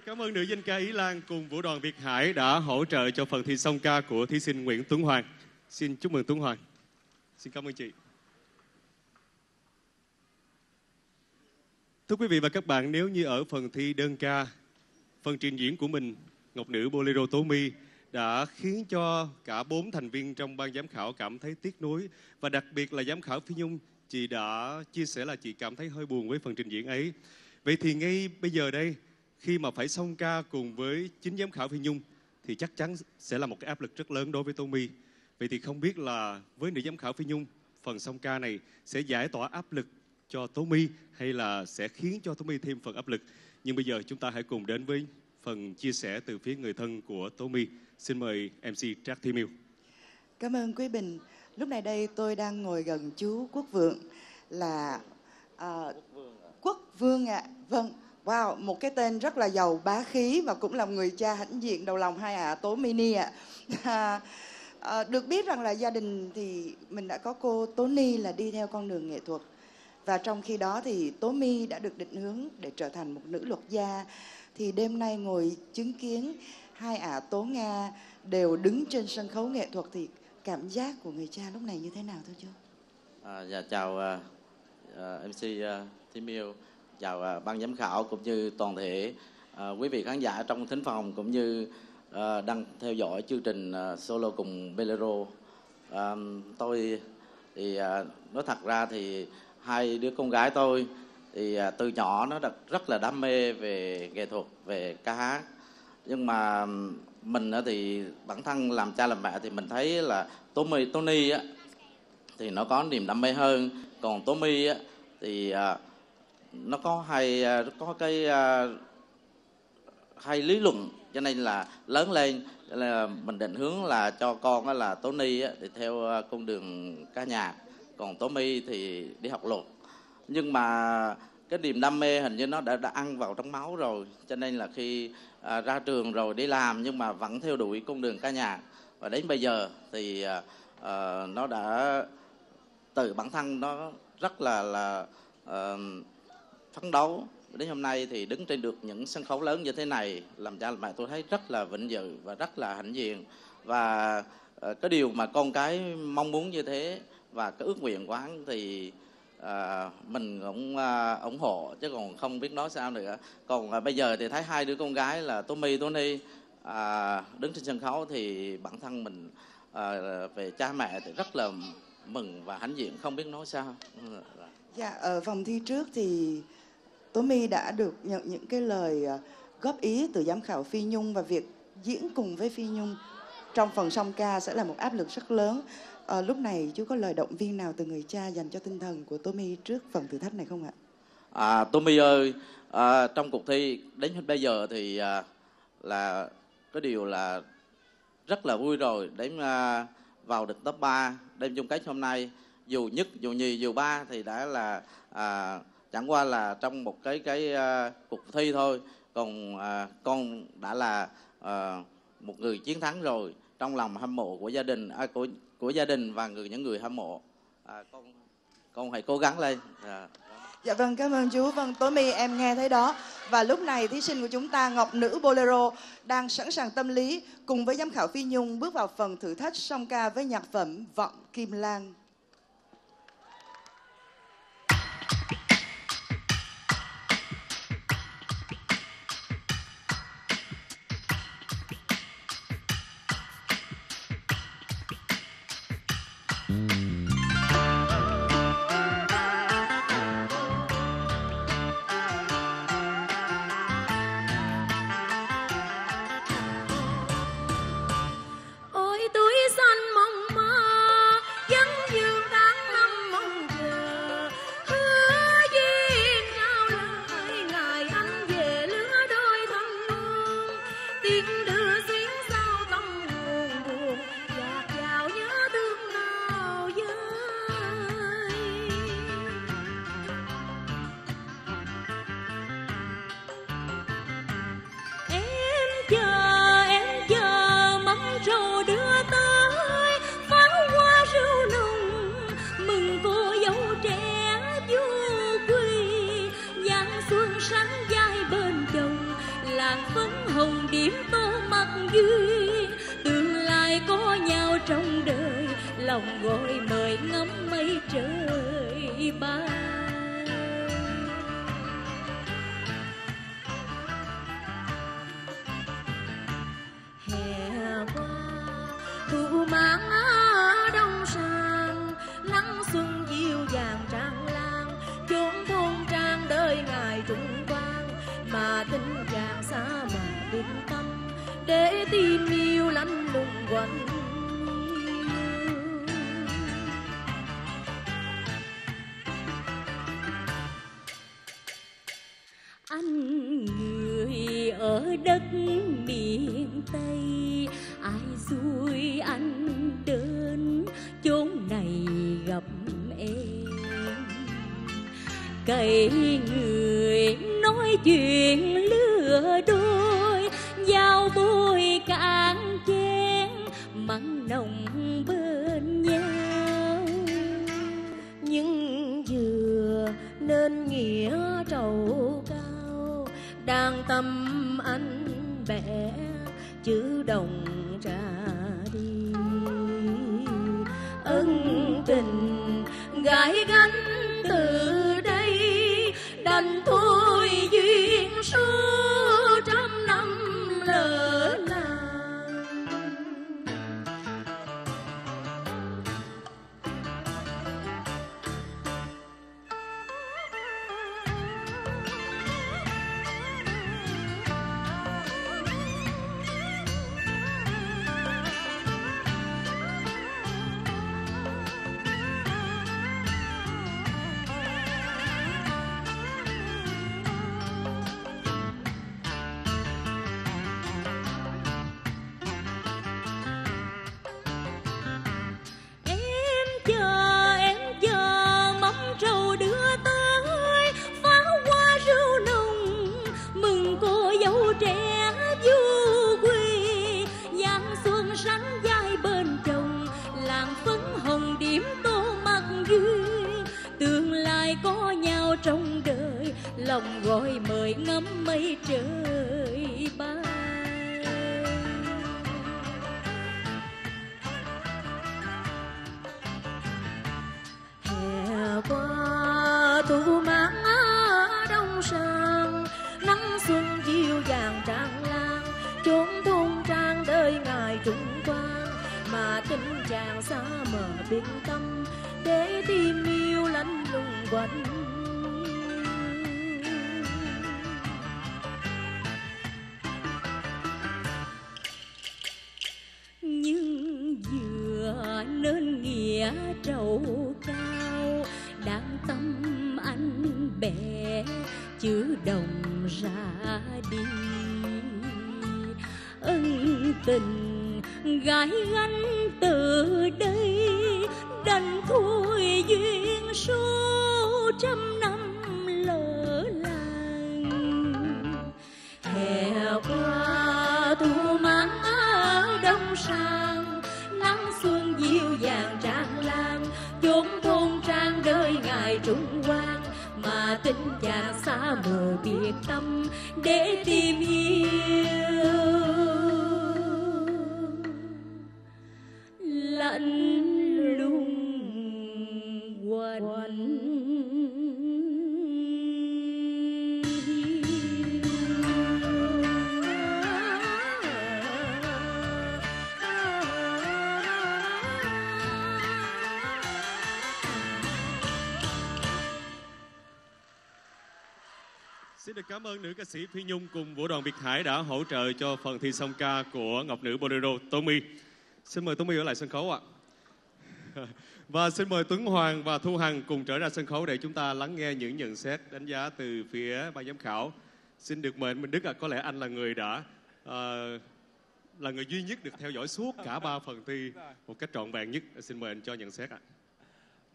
Cảm ơn nữ danh ca Ý Lan cùng Vũ đoàn Việt Hải đã hỗ trợ cho phần thi song ca của thí sinh Nguyễn Tuấn Hoàng. Xin chúc mừng Tuấn Hoàng. Xin cảm ơn chị. Thưa quý vị và các bạn, nếu như ở phần thi đơn ca, phần trình diễn của mình, Ngọc nữ Bolero Tố My đã khiến cho cả 4 thành viên trong ban giám khảo cảm thấy tiếc nuối. Và đặc biệt là giám khảo Phi Nhung, chị đã chia sẻ là chị cảm thấy hơi buồn với phần trình diễn ấy. Vậy thì ngay bây giờ đây, khi mà phải song ca cùng với chính giám khảo Phi Nhung thì chắc chắn sẽ là một cái áp lực rất lớn đối với Tố My. Vậy thì không biết là với nữ giám khảo Phi Nhung, phần song ca này sẽ giải tỏa áp lực cho Tố My hay là sẽ khiến cho Tố My thêm phần áp lực. Nhưng bây giờ chúng ta hãy cùng đến với phần chia sẻ từ phía người thân của Tố My. Xin mời MC Trác Thi Miêu. Cảm ơn Quý Bình. Lúc này đây tôi đang ngồi gần chú Quốc Vượng là Quốc Vương ạ. Vâng. Wow, một cái tên rất là giàu bá khí và cũng là người cha hãnh diện đầu lòng hai ạ Tố Mini ạ. Được biết rằng là gia đình thì mình đã có cô Tố Ni là đi theo con đường nghệ thuật. Và trong khi đó thì Tố My đã được định hướng để trở thành một nữ luật gia. Thì đêm nay ngồi chứng kiến hai ả Tố Nga đều đứng trên sân khấu nghệ thuật thì cảm giác của người cha lúc này như thế nào thôi chú? Dạ chào MC Thím Yêu, chào ban giám khảo cũng như toàn thể quý vị khán giả trong thính phòng cũng như đang theo dõi chương trình Solo cùng Bolero. Tôi thì nói thật ra thì hai đứa con gái tôi thì từ nhỏ nó rất là đam mê về nghệ thuật, về ca hát. Nhưng mà mình thì bản thân làm cha làm mẹ thì mình thấy là Tố Ni thì nó có niềm đam mê hơn. Còn Tố My thì nó có cái hay lý luận, cho nên là lớn lên là mình định hướng là cho con là Tố Ni thì theo con đường ca nhạc, còn Tố My thì đi học luật. Nhưng mà cái niềm đam mê hình như nó đã ăn vào trong máu rồi, cho nên là khi ra trường rồi đi làm nhưng mà vẫn theo đuổi con đường ca nhạc. Và đến bây giờ thì nó đã từ bản thân nó rất là phấn đấu. Đến hôm nay thì đứng trên được những sân khấu lớn như thế này, làm cha làm mẹ tôi thấy rất là vinh dự và rất là hãnh diện. Và cái điều mà con cái mong muốn như thế và cái ước nguyện của hắn thì mình cũng ủng hộ, chứ còn không biết nói sao nữa. Còn bây giờ thì thấy hai đứa con gái là Tố My, Tố Ni đứng trên sân khấu thì bản thân mình về cha mẹ thì rất là mừng và hãnh diện, không biết nói sao. Dạ, ở vòng thi trước thì Tố My đã được nhận những cái lời góp ý từ giám khảo Phi Nhung, và việc diễn cùng với Phi Nhung trong phần song ca sẽ là một áp lực rất lớn. Lúc này chú có lời động viên nào từ người cha dành cho tinh thần của Tố My trước phần thử thách này không ạ? Tố My ơi, trong cuộc thi đến bây giờ thì là cái điều là rất là vui rồi. Đến vào được top 3 đêm chung kết hôm nay, dù nhất, dù nhì, dù ba thì đã là chẳng qua là trong một cái cuộc thi thôi. Còn con đã là một người chiến thắng rồi trong lòng hâm mộ của gia đình, của gia đình và những người hâm mộ. Con hãy cố gắng lên. Dạ vâng, cảm ơn chú. Vâng, Tố My em nghe thấy đó. Và lúc này thí sinh của chúng ta Ngọc Nữ Bolero đang sẵn sàng tâm lý cùng với giám khảo Phi Nhung bước vào phần thử thách song ca với nhạc phẩm Vọng Kim Lan. Cây người nói nói chuyện lừa đôi, giao bôi cạn chén mặn nồng bên nhau. Nhưng vừa nên nghĩa trầu cao, đang tâm anh bẻ chữ đồng ra đi. Ân tình gái gánh từ đây đành thôi duyên số trăm năm lỡ làng. Lòng gọi mời ngắm mây trời bay. Hè qua thu mang đông sang, nắng xuân dịu dàng tràn lan, chốn thôn trang đời ngài trung quang. Mà tình chàng xa mờ biên tâm, để tim yêu lạnh lùng quanh. Nên nghĩa trầu cao, đáng tâm anh bẻ chữ đồng ra đi. Ân tình gái gánh từ đây đành thôi duyên số trăm năm lỡ làng. Hè qua thu mang đông sang, xuân dịu dàng tràn lan, chốn thôn trang đời ngài trung quang. Mà tình chàng xa mờ biệt tâm, để tìm yêu lạnh lùng quanh. Xin được cảm ơn nữ ca sĩ Phi Nhung cùng Vũ đoàn Việt Hải đã hỗ trợ cho phần thi song ca của Ngọc nữ Bolero Tố My. Xin mời Tố My ở lại sân khấu ạ. Và xin mời Tuấn Hoàng và Thu Hằng cùng trở ra sân khấu để chúng ta lắng nghe những nhận xét đánh giá từ phía ban giám khảo. Xin được mời Minh Đức ạ. Có lẽ anh là người đã là người duy nhất được theo dõi suốt cả 3 phần thi một cách trọn vẹn nhất. Xin mời anh cho nhận xét ạ.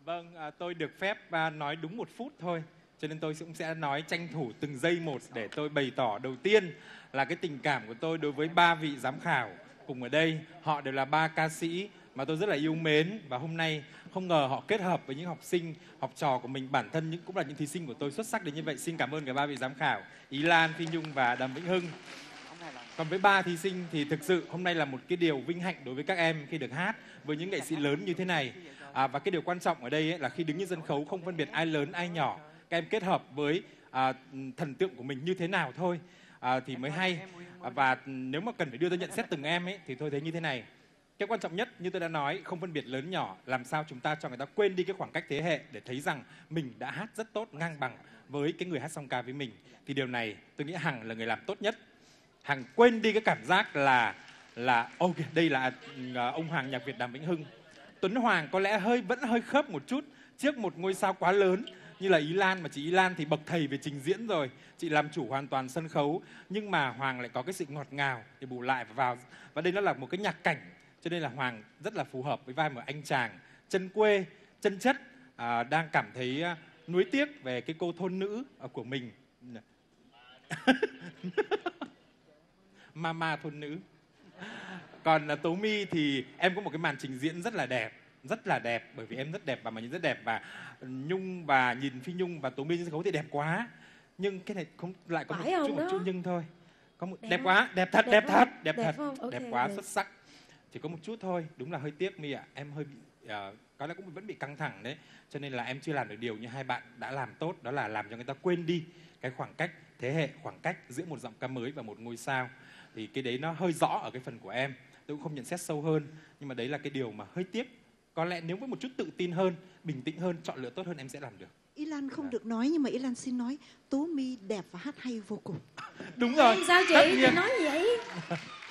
Vâng, tôi được phép nói đúng 1 phút thôi, cho nên tôi cũng sẽ nói tranh thủ từng giây một để tôi bày tỏ đầu tiên là cái tình cảm của tôi đối với 3 vị giám khảo cùng ở đây. Họ đều là 3 ca sĩ mà tôi rất là yêu mến, và hôm nay không ngờ họ kết hợp với những học sinh, học trò của mình, bản thân cũng là những thí sinh của tôi xuất sắc đến như vậy. Xin cảm ơn cả 3 vị giám khảo Ý Lan, Phi Nhung và Đàm Vĩnh Hưng. Còn với 3 thí sinh thì thực sự hôm nay là một cái điều vinh hạnh đối với các em khi được hát với những nghệ sĩ lớn như thế này. Và cái điều quan trọng ở đây là khi đứng trên sân khấu không phân biệt ai lớn ai nhỏ, các em kết hợp với thần tượng của mình như thế nào thôi thì mới hay. Và nếu mà cần phải đưa ra nhận xét từng em ấy, thì tôi thấy như thế này. Cái quan trọng nhất như tôi đã nói, không phân biệt lớn nhỏ, làm sao chúng ta cho người ta quên đi cái khoảng cách thế hệ để thấy rằng mình đã hát rất tốt, ngang bằng với cái người hát song ca với mình. Thì điều này tôi nghĩ Hằng là người làm tốt nhất. Hằng quên đi cái cảm giác là ok, đây là ông Hoàng nhạc Việt Đàm Vĩnh Hưng. Tuấn Hoàng có lẽ vẫn hơi khớp một chút trước một ngôi sao quá lớn như là Ý Lan, mà chị Ý Lan thì bậc thầy về trình diễn rồi, chị làm chủ hoàn toàn sân khấu. Nhưng mà Hoàng lại có cái sự ngọt ngào để bù lại và đây nó là một cái nhạc cảnh, cho nên là Hoàng rất là phù hợp với vai một anh chàng chân quê, chân chất, đang cảm thấy nuối tiếc về cái cô thôn nữ của mình. Mama thôn nữ. Còn Tố My thì em có một cái màn trình diễn rất là đẹp, bởi vì em rất đẹp và màn diễn rất đẹp, và Nhung và nhìn Phi Nhung và Tố My trên sân khấu thì đẹp quá, nhưng cái này không lại có một chút nhưng thôi, có một đẹp quá, đẹp thật, xuất sắc, chỉ có một chút thôi. Đúng là hơi tiếc My ạ, em hơi bị có lẽ cũng vẫn bị căng thẳng đấy, cho nên là em chưa làm được điều như hai bạn đã làm tốt, đó là làm cho người ta quên đi cái khoảng cách thế hệ, khoảng cách giữa một giọng ca mới và một ngôi sao. Thì cái đấy nó hơi rõ ở cái phần của em, tôi cũng không nhận xét sâu hơn, nhưng mà đấy là cái điều mà hơi tiếc. Có lẽ nếu với một chút tự tin hơn, bình tĩnh hơn, chọn lựa tốt hơn, em sẽ làm được. Ý Lan không được nói nhưng mà Ý Lan xin nói, Tố My đẹp và hát hay vô cùng. Đúng rồi. Sao chị nói vậy?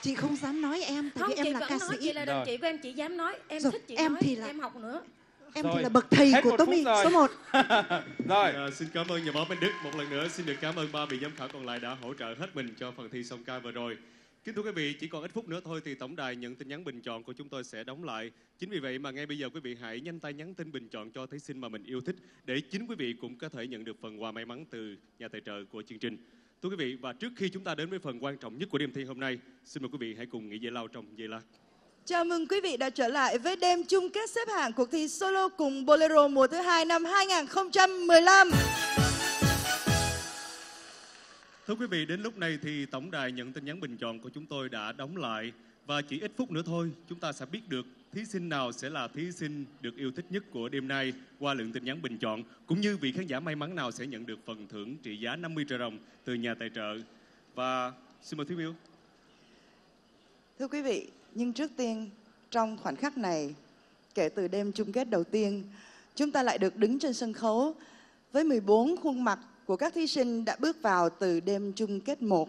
Chị không dám nói em, tại vì em là ca sĩ. Chị là đồng chị của em dám nói, em rồi, thích chị em nói, thì là... em học nữa. Em thì là bậc thầy của Tố My số 1. Rồi, xin cảm ơn nhà báo Minh Đức một lần nữa, xin được cảm ơn ba vị giám khảo còn lại đã hỗ trợ hết mình cho phần thi song ca vừa rồi. Kính thưa quý vị, chỉ còn ít phút nữa thôi thì tổng đài nhận tin nhắn bình chọn của chúng tôi sẽ đóng lại. Chính vì vậy mà ngay bây giờ quý vị hãy nhanh tay nhắn tin bình chọn cho thí sinh mà mình yêu thích, để chính quý vị cũng có thể nhận được phần quà may mắn từ nhà tài trợ của chương trình. Thưa quý vị, và trước khi chúng ta đến với phần quan trọng nhất của đêm thi hôm nay, xin mời quý vị hãy cùng nghỉ giải lao trong giây lát. Chào mừng quý vị đã trở lại với đêm chung kết xếp hạng cuộc thi Solo cùng Bolero mùa thứ 2 năm 2015. Thưa quý vị, đến lúc này thì tổng đài nhận tin nhắn bình chọn của chúng tôi đã đóng lại, và chỉ ít phút nữa thôi chúng ta sẽ biết được thí sinh nào sẽ là thí sinh được yêu thích nhất của đêm nay qua lượng tin nhắn bình chọn, cũng như vị khán giả may mắn nào sẽ nhận được phần thưởng trị giá 50 triệu đồng từ nhà tài trợ. Và xin mời Thúy Miêu. Thưa quý vị, nhưng trước tiên trong khoảnh khắc này, kể từ đêm chung kết đầu tiên, chúng ta lại được đứng trên sân khấu với 14 khuôn mặt của các thí sinh đã bước vào từ đêm chung kết 1,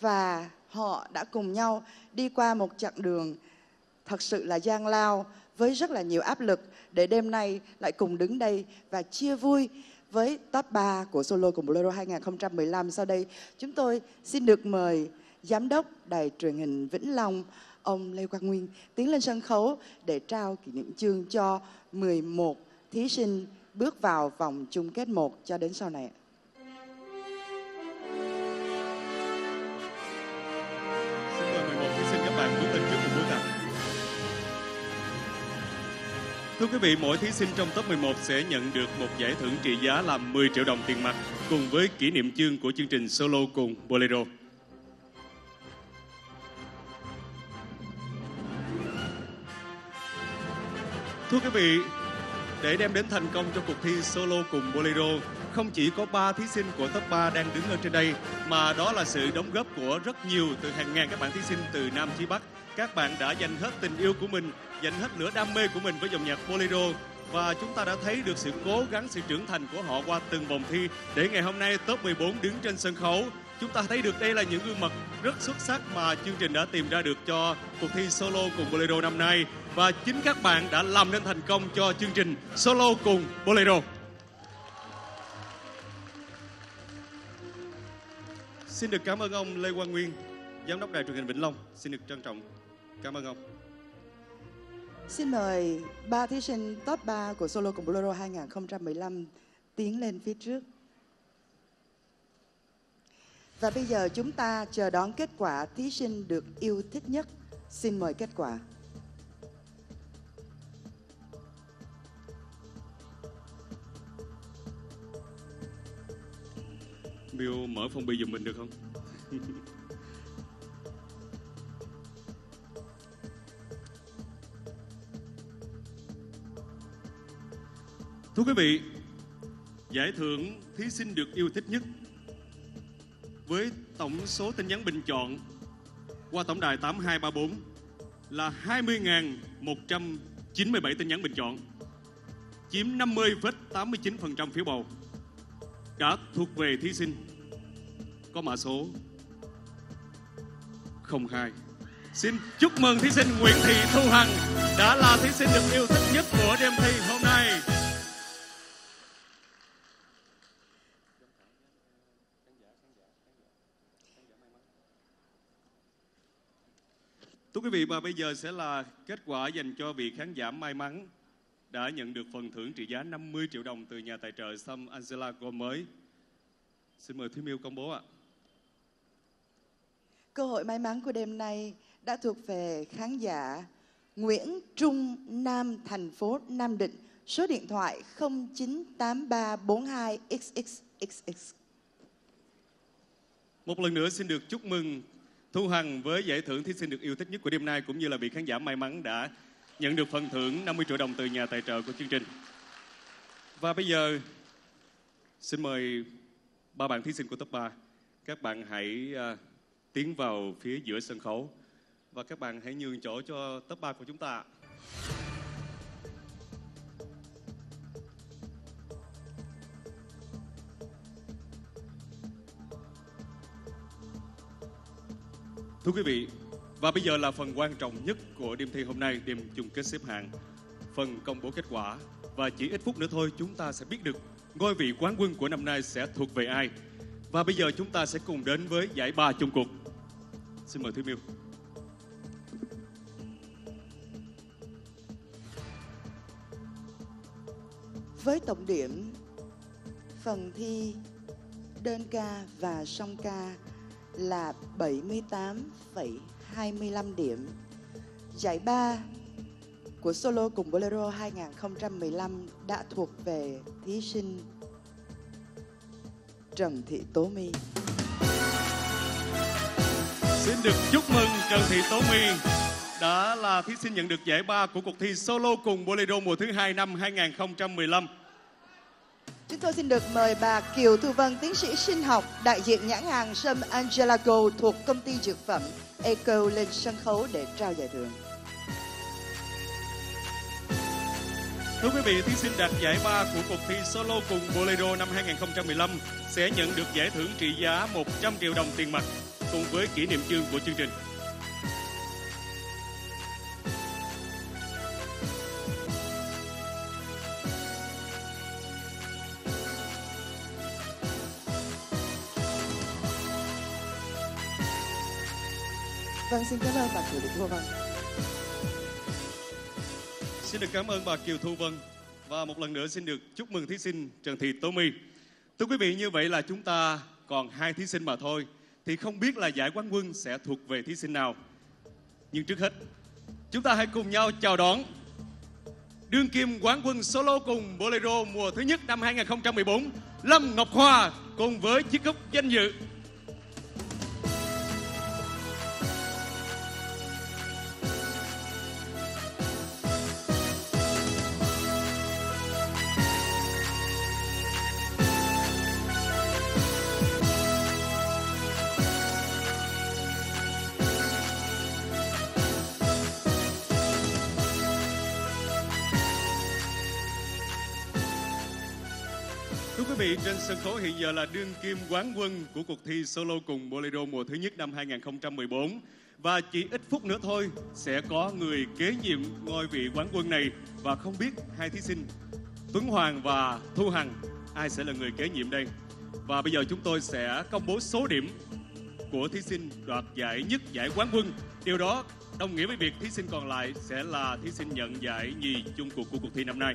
và họ đã cùng nhau đi qua một chặng đường thật sự là gian lao với rất là nhiều áp lực, để đêm nay lại cùng đứng đây và chia vui với top 3 của Solo cùng Bolero 2015. Sau đây chúng tôi xin được mời Giám đốc Đài Truyền hình Vĩnh Long, ông Lê Quang Nguyên tiến lên sân khấu để trao kỷ niệm chương cho 11 thí sinh bước vào vòng chung kết 1 cho đến sau này. Thưa quý vị, mỗi thí sinh trong top 11 sẽ nhận được một giải thưởng trị giá là 10 triệu đồng tiền mặt cùng với kỷ niệm chương của chương trình Solo cùng Bolero. Thưa quý vị, để đem đến thành công cho cuộc thi Solo cùng Bolero, không chỉ có 3 thí sinh của top 3 đang đứng ở trên đây, mà đó là sự đóng góp của rất nhiều, từ hàng ngàn các bạn thí sinh từ Nam chí Bắc. Các bạn đã dành hết tình yêu của mình, dành hết lửa đam mê của mình với dòng nhạc Bolero, và chúng ta đã thấy được sự cố gắng, sự trưởng thành của họ qua từng vòng thi, để ngày hôm nay top 14 đứng trên sân khấu. Chúng ta thấy được đây là những gương mặt rất xuất sắc mà chương trình đã tìm ra được cho cuộc thi Solo cùng Bolero năm nay, và chính các bạn đã làm nên thành công cho chương trình Solo cùng Bolero. Xin được cảm ơn ông Lê Quang Nguyên, Giám đốc Đài Truyền hình Vĩnh Long. Xin được trân trọng cảm ơn ông. Xin mời 3 thí sinh top 3 của Solo cùng Bolero 2015 tiến lên phía trước. Và bây giờ chúng ta chờ đón kết quả thí sinh được yêu thích nhất. Xin mời kết quả. Miu mở phong bì giùm mình được không? Thưa quý vị, giải thưởng thí sinh được yêu thích nhất với tổng số tin nhắn bình chọn qua tổng đài 8234 là 20.197 tin nhắn bình chọn, chiếm 50,89% phiếu bầu, đã thuộc về thí sinh có mã số 02. Xin chúc mừng thí sinh Nguyễn Thị Thu Hằng đã là thí sinh được yêu thích nhất của đêm thi hôm nay. Thưa quý vị, và bây giờ sẽ là kết quả dành cho vị khán giả may mắn đã nhận được phần thưởng trị giá 50 triệu đồng từ nhà tài trợ Sâm Angela Gold mới. Xin mời Thúy Miêu công bố ạ. Cơ hội may mắn của đêm nay đã thuộc về khán giả Nguyễn Trung Nam, thành phố Nam Định, số điện thoại 098342xxxx. Một lần nữa xin được chúc mừng Thu Hằng với giải thưởng thí sinh được yêu thích nhất của đêm nay, cũng như là vị khán giả may mắn đã nhận được phần thưởng 50 triệu đồng từ nhà tài trợ của chương trình. Và bây giờ xin mời ba bạn thí sinh của top 3. Các bạn hãy tiến vào phía giữa sân khấu và các bạn hãy nhường chỗ cho top 3 của chúng ta. Thưa quý vị, và bây giờ là phần quan trọng nhất của đêm thi hôm nay, đêm chung kết xếp hạng, phần công bố kết quả. Và chỉ ít phút nữa thôi chúng ta sẽ biết được ngôi vị quán quân của năm nay sẽ thuộc về ai. Và bây giờ chúng ta sẽ cùng đến với giải ba chung cuộc. Xin mời Thúy Miêu. Với tổng điểm phần thi đơn ca và song ca là 78,25 điểm. Giải 3 của Solo cùng Bolero 2015 đã thuộc về thí sinh Trần Thị Tố My. Xin được chúc mừng Trần Thị Tố My đã là thí sinh nhận được giải 3 của cuộc thi Solo cùng Bolero mùa thứ 2 năm 2015. Chúng tôi xin được mời bà Kiều Thu Vân, tiến sĩ sinh học, đại diện nhãn hàng Sâm Angela Gold thuộc công ty dược phẩm Eco lên sân khấu để trao giải thưởng. Thưa quý vị, thí sinh đạt giải 3 của cuộc thi Solo cùng Bolero năm 2015 sẽ nhận được giải thưởng trị giá 100 triệu đồng tiền mặt cùng với kỷ niệm chương của chương trình. Vâng, xin cảm ơn bà Kiều Thu Vân. Xin được cảm ơn bà Kiều Thu Vân. Và một lần nữa xin được chúc mừng thí sinh Trần Thị Tố My. Thưa quý vị, như vậy là chúng ta còn 2 thí sinh mà thôi. Thì không biết là giải quán quân sẽ thuộc về thí sinh nào. Nhưng trước hết, chúng ta hãy cùng nhau chào đón đương kim quán quân Solo cùng Bolero mùa thứ nhất năm 2014, Lâm Ngọc Hoa cùng với chiếc cúp danh dự. Trên sân khấu hiện giờ là đương kim quán quân của cuộc thi Solo cùng Bolero mùa thứ nhất năm 2014. Và chỉ ít phút nữa thôi sẽ có người kế nhiệm ngôi vị quán quân này. Và không biết hai thí sinh Tuấn Hoàng và Thu Hằng, ai sẽ là người kế nhiệm đây? Và bây giờ chúng tôi sẽ công bố số điểm của thí sinh đoạt giải nhất, giải quán quân. Điều đó đồng nghĩa với việc thí sinh còn lại sẽ là thí sinh nhận giải nhì chung cuộc của cuộc thi năm nay.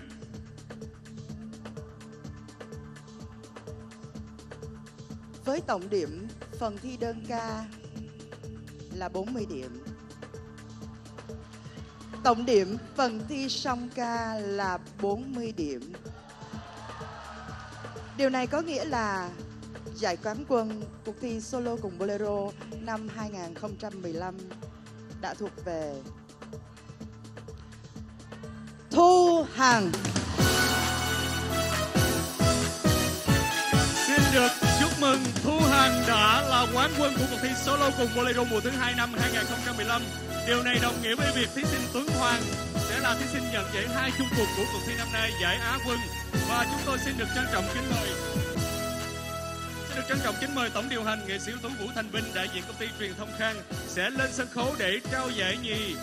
Với tổng điểm phần thi đơn ca là 40 điểm. Tổng điểm phần thi song ca là 40 điểm. Điều này có nghĩa là giải quán quân cuộc thi Solo cùng Bolero năm 2015 đã thuộc về Thu Hằng. Xin được mừng Thu Hằng đã là quán quân của cuộc thi Solo cùng Bolero mùa thứ 2 năm 2015. Điều này đồng nghĩa với việc thí sinh Tuấn Hoàng sẽ là thí sinh nhận giải 2 chung cuộc của cuộc thi năm nay, giải Á quân. Và chúng tôi xin được trân trọng kính mời tổng điều hành nghệ sĩ ưu tú Vũ Thành Vinh, đại diện công ty truyền thông Khang, sẽ lên sân khấu để trao giải nhì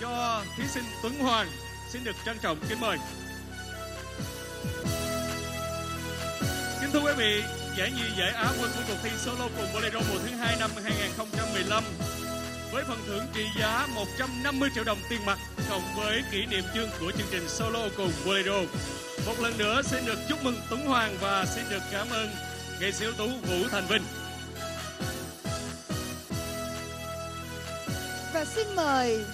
cho thí sinh Tuấn Hoàng. Xin được trân trọng kính mời. Kính thưa quý vị, giải nhì, giải Á quân của cuộc thi Solo cùng Bolero mùa thứ 2 năm 2015 với phần thưởng trị giá 150 triệu đồng tiền mặt cộng với kỷ niệm chương của chương trình Solo cùng Bolero. Một lần nữa xin được chúc mừng Tuấn Hoàng và xin được cảm ơn nghệ sĩ ưu tú Vũ Thành Vinh. mời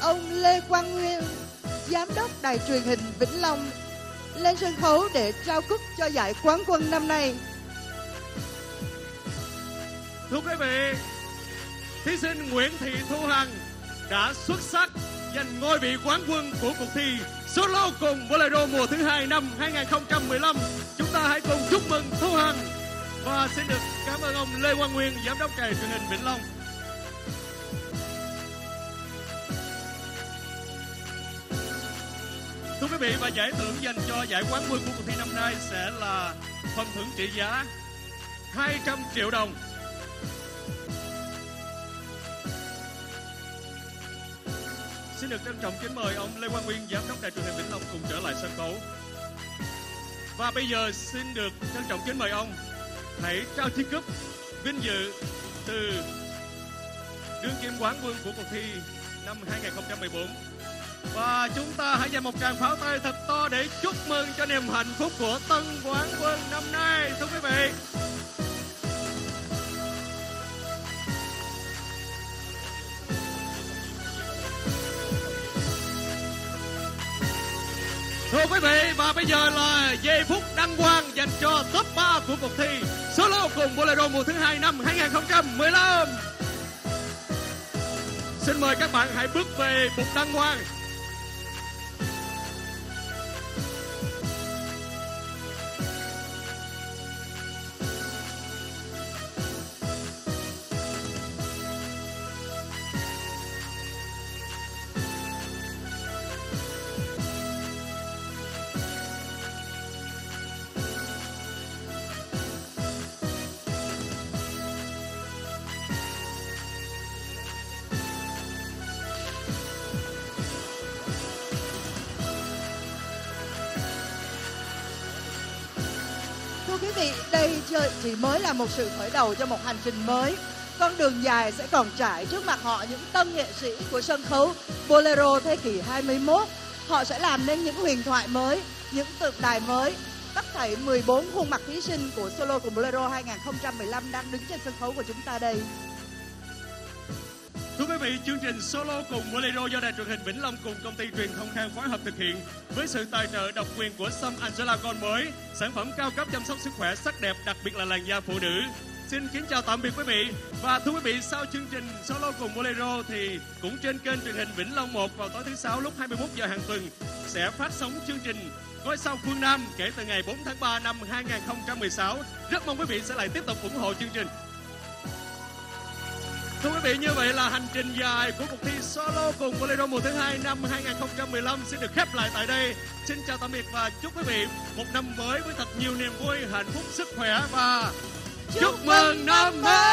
ông Lê Quang Nguyên, Giám đốc Đài Truyền hình Vĩnh Long, lên sân khấu để trao cúp cho giải quán quân năm nay. Thưa quý vị, thí sinh Nguyễn Thị Thu Hằng đã xuất sắc giành ngôi vị quán quân của cuộc thi Solo cùng Bolero mùa thứ 2 năm 2015. Chúng ta hãy cùng chúc mừng Thu Hằng và xin được cảm ơn ông Lê Quang Nguyên, Giám đốc Đài Truyền hình Vĩnh Long. Thưa quý vị, và giải thưởng dành cho giải quán quân của cuộc thi năm nay sẽ là phần thưởng trị giá 200 triệu đồng. Xin được trân trọng kính mời ông Lê Quang Nguyên, Giám đốc Đài Truyền hình Vĩnh Long cùng trở lại sân khấu. Và bây giờ xin được trân trọng kính mời ông hãy trao chiếc cúp vinh dự từ đương kim quán quân của cuộc thi năm 2014. Và chúng ta hãy dành một tràng pháo tay thật to để chúc mừng cho niềm hạnh phúc của tân quán quân năm nay, thưa quý vị. Thưa quý vị, và bây giờ là giây phút đăng quang dành cho top 3 của cuộc thi Solo cùng Bolero mùa thứ 2 năm 2015. Xin mời các bạn hãy bước về bục đăng quang. Chỉ mới là một sự khởi đầu cho một hành trình mới. Con đường dài sẽ còn trải trước mặt họ những tân nghệ sĩ của sân khấu Bolero thế kỷ 21. Họ sẽ làm nên những huyền thoại mới, những tượng đài mới. Tất thảy 14 khuôn mặt thí sinh của Solo cùng Bolero 2015 đang đứng trên sân khấu của chúng ta đây. Thưa quý vị, chương trình Solo cùng Bolero do Đài Truyền hình Vĩnh Long cùng công ty truyền thông Khang phối hợp thực hiện với sự tài trợ độc quyền của Sâm Angela Gold mới, sản phẩm cao cấp chăm sóc sức khỏe, sắc đẹp, đặc biệt là làn da phụ nữ. Xin kính chào tạm biệt quý vị. Và thưa quý vị, sau chương trình Solo cùng Bolero thì cũng trên kênh truyền hình Vĩnh Long 1 vào tối thứ 6 lúc 21 giờ hàng tuần sẽ phát sóng chương trình Gói sao Phương Nam kể từ ngày 4 tháng 3 năm 2016. Rất mong quý vị sẽ lại tiếp tục ủng hộ chương trình. Thưa quý vị, như vậy là hành trình dài của cuộc thi Solo cùng Bolero mùa thứ 2 năm 2015 sẽ được khép lại tại đây. Xin chào tạm biệt và chúc quý vị một năm mới với thật nhiều niềm vui, hạnh phúc, sức khỏe và chúc mừng năm mới!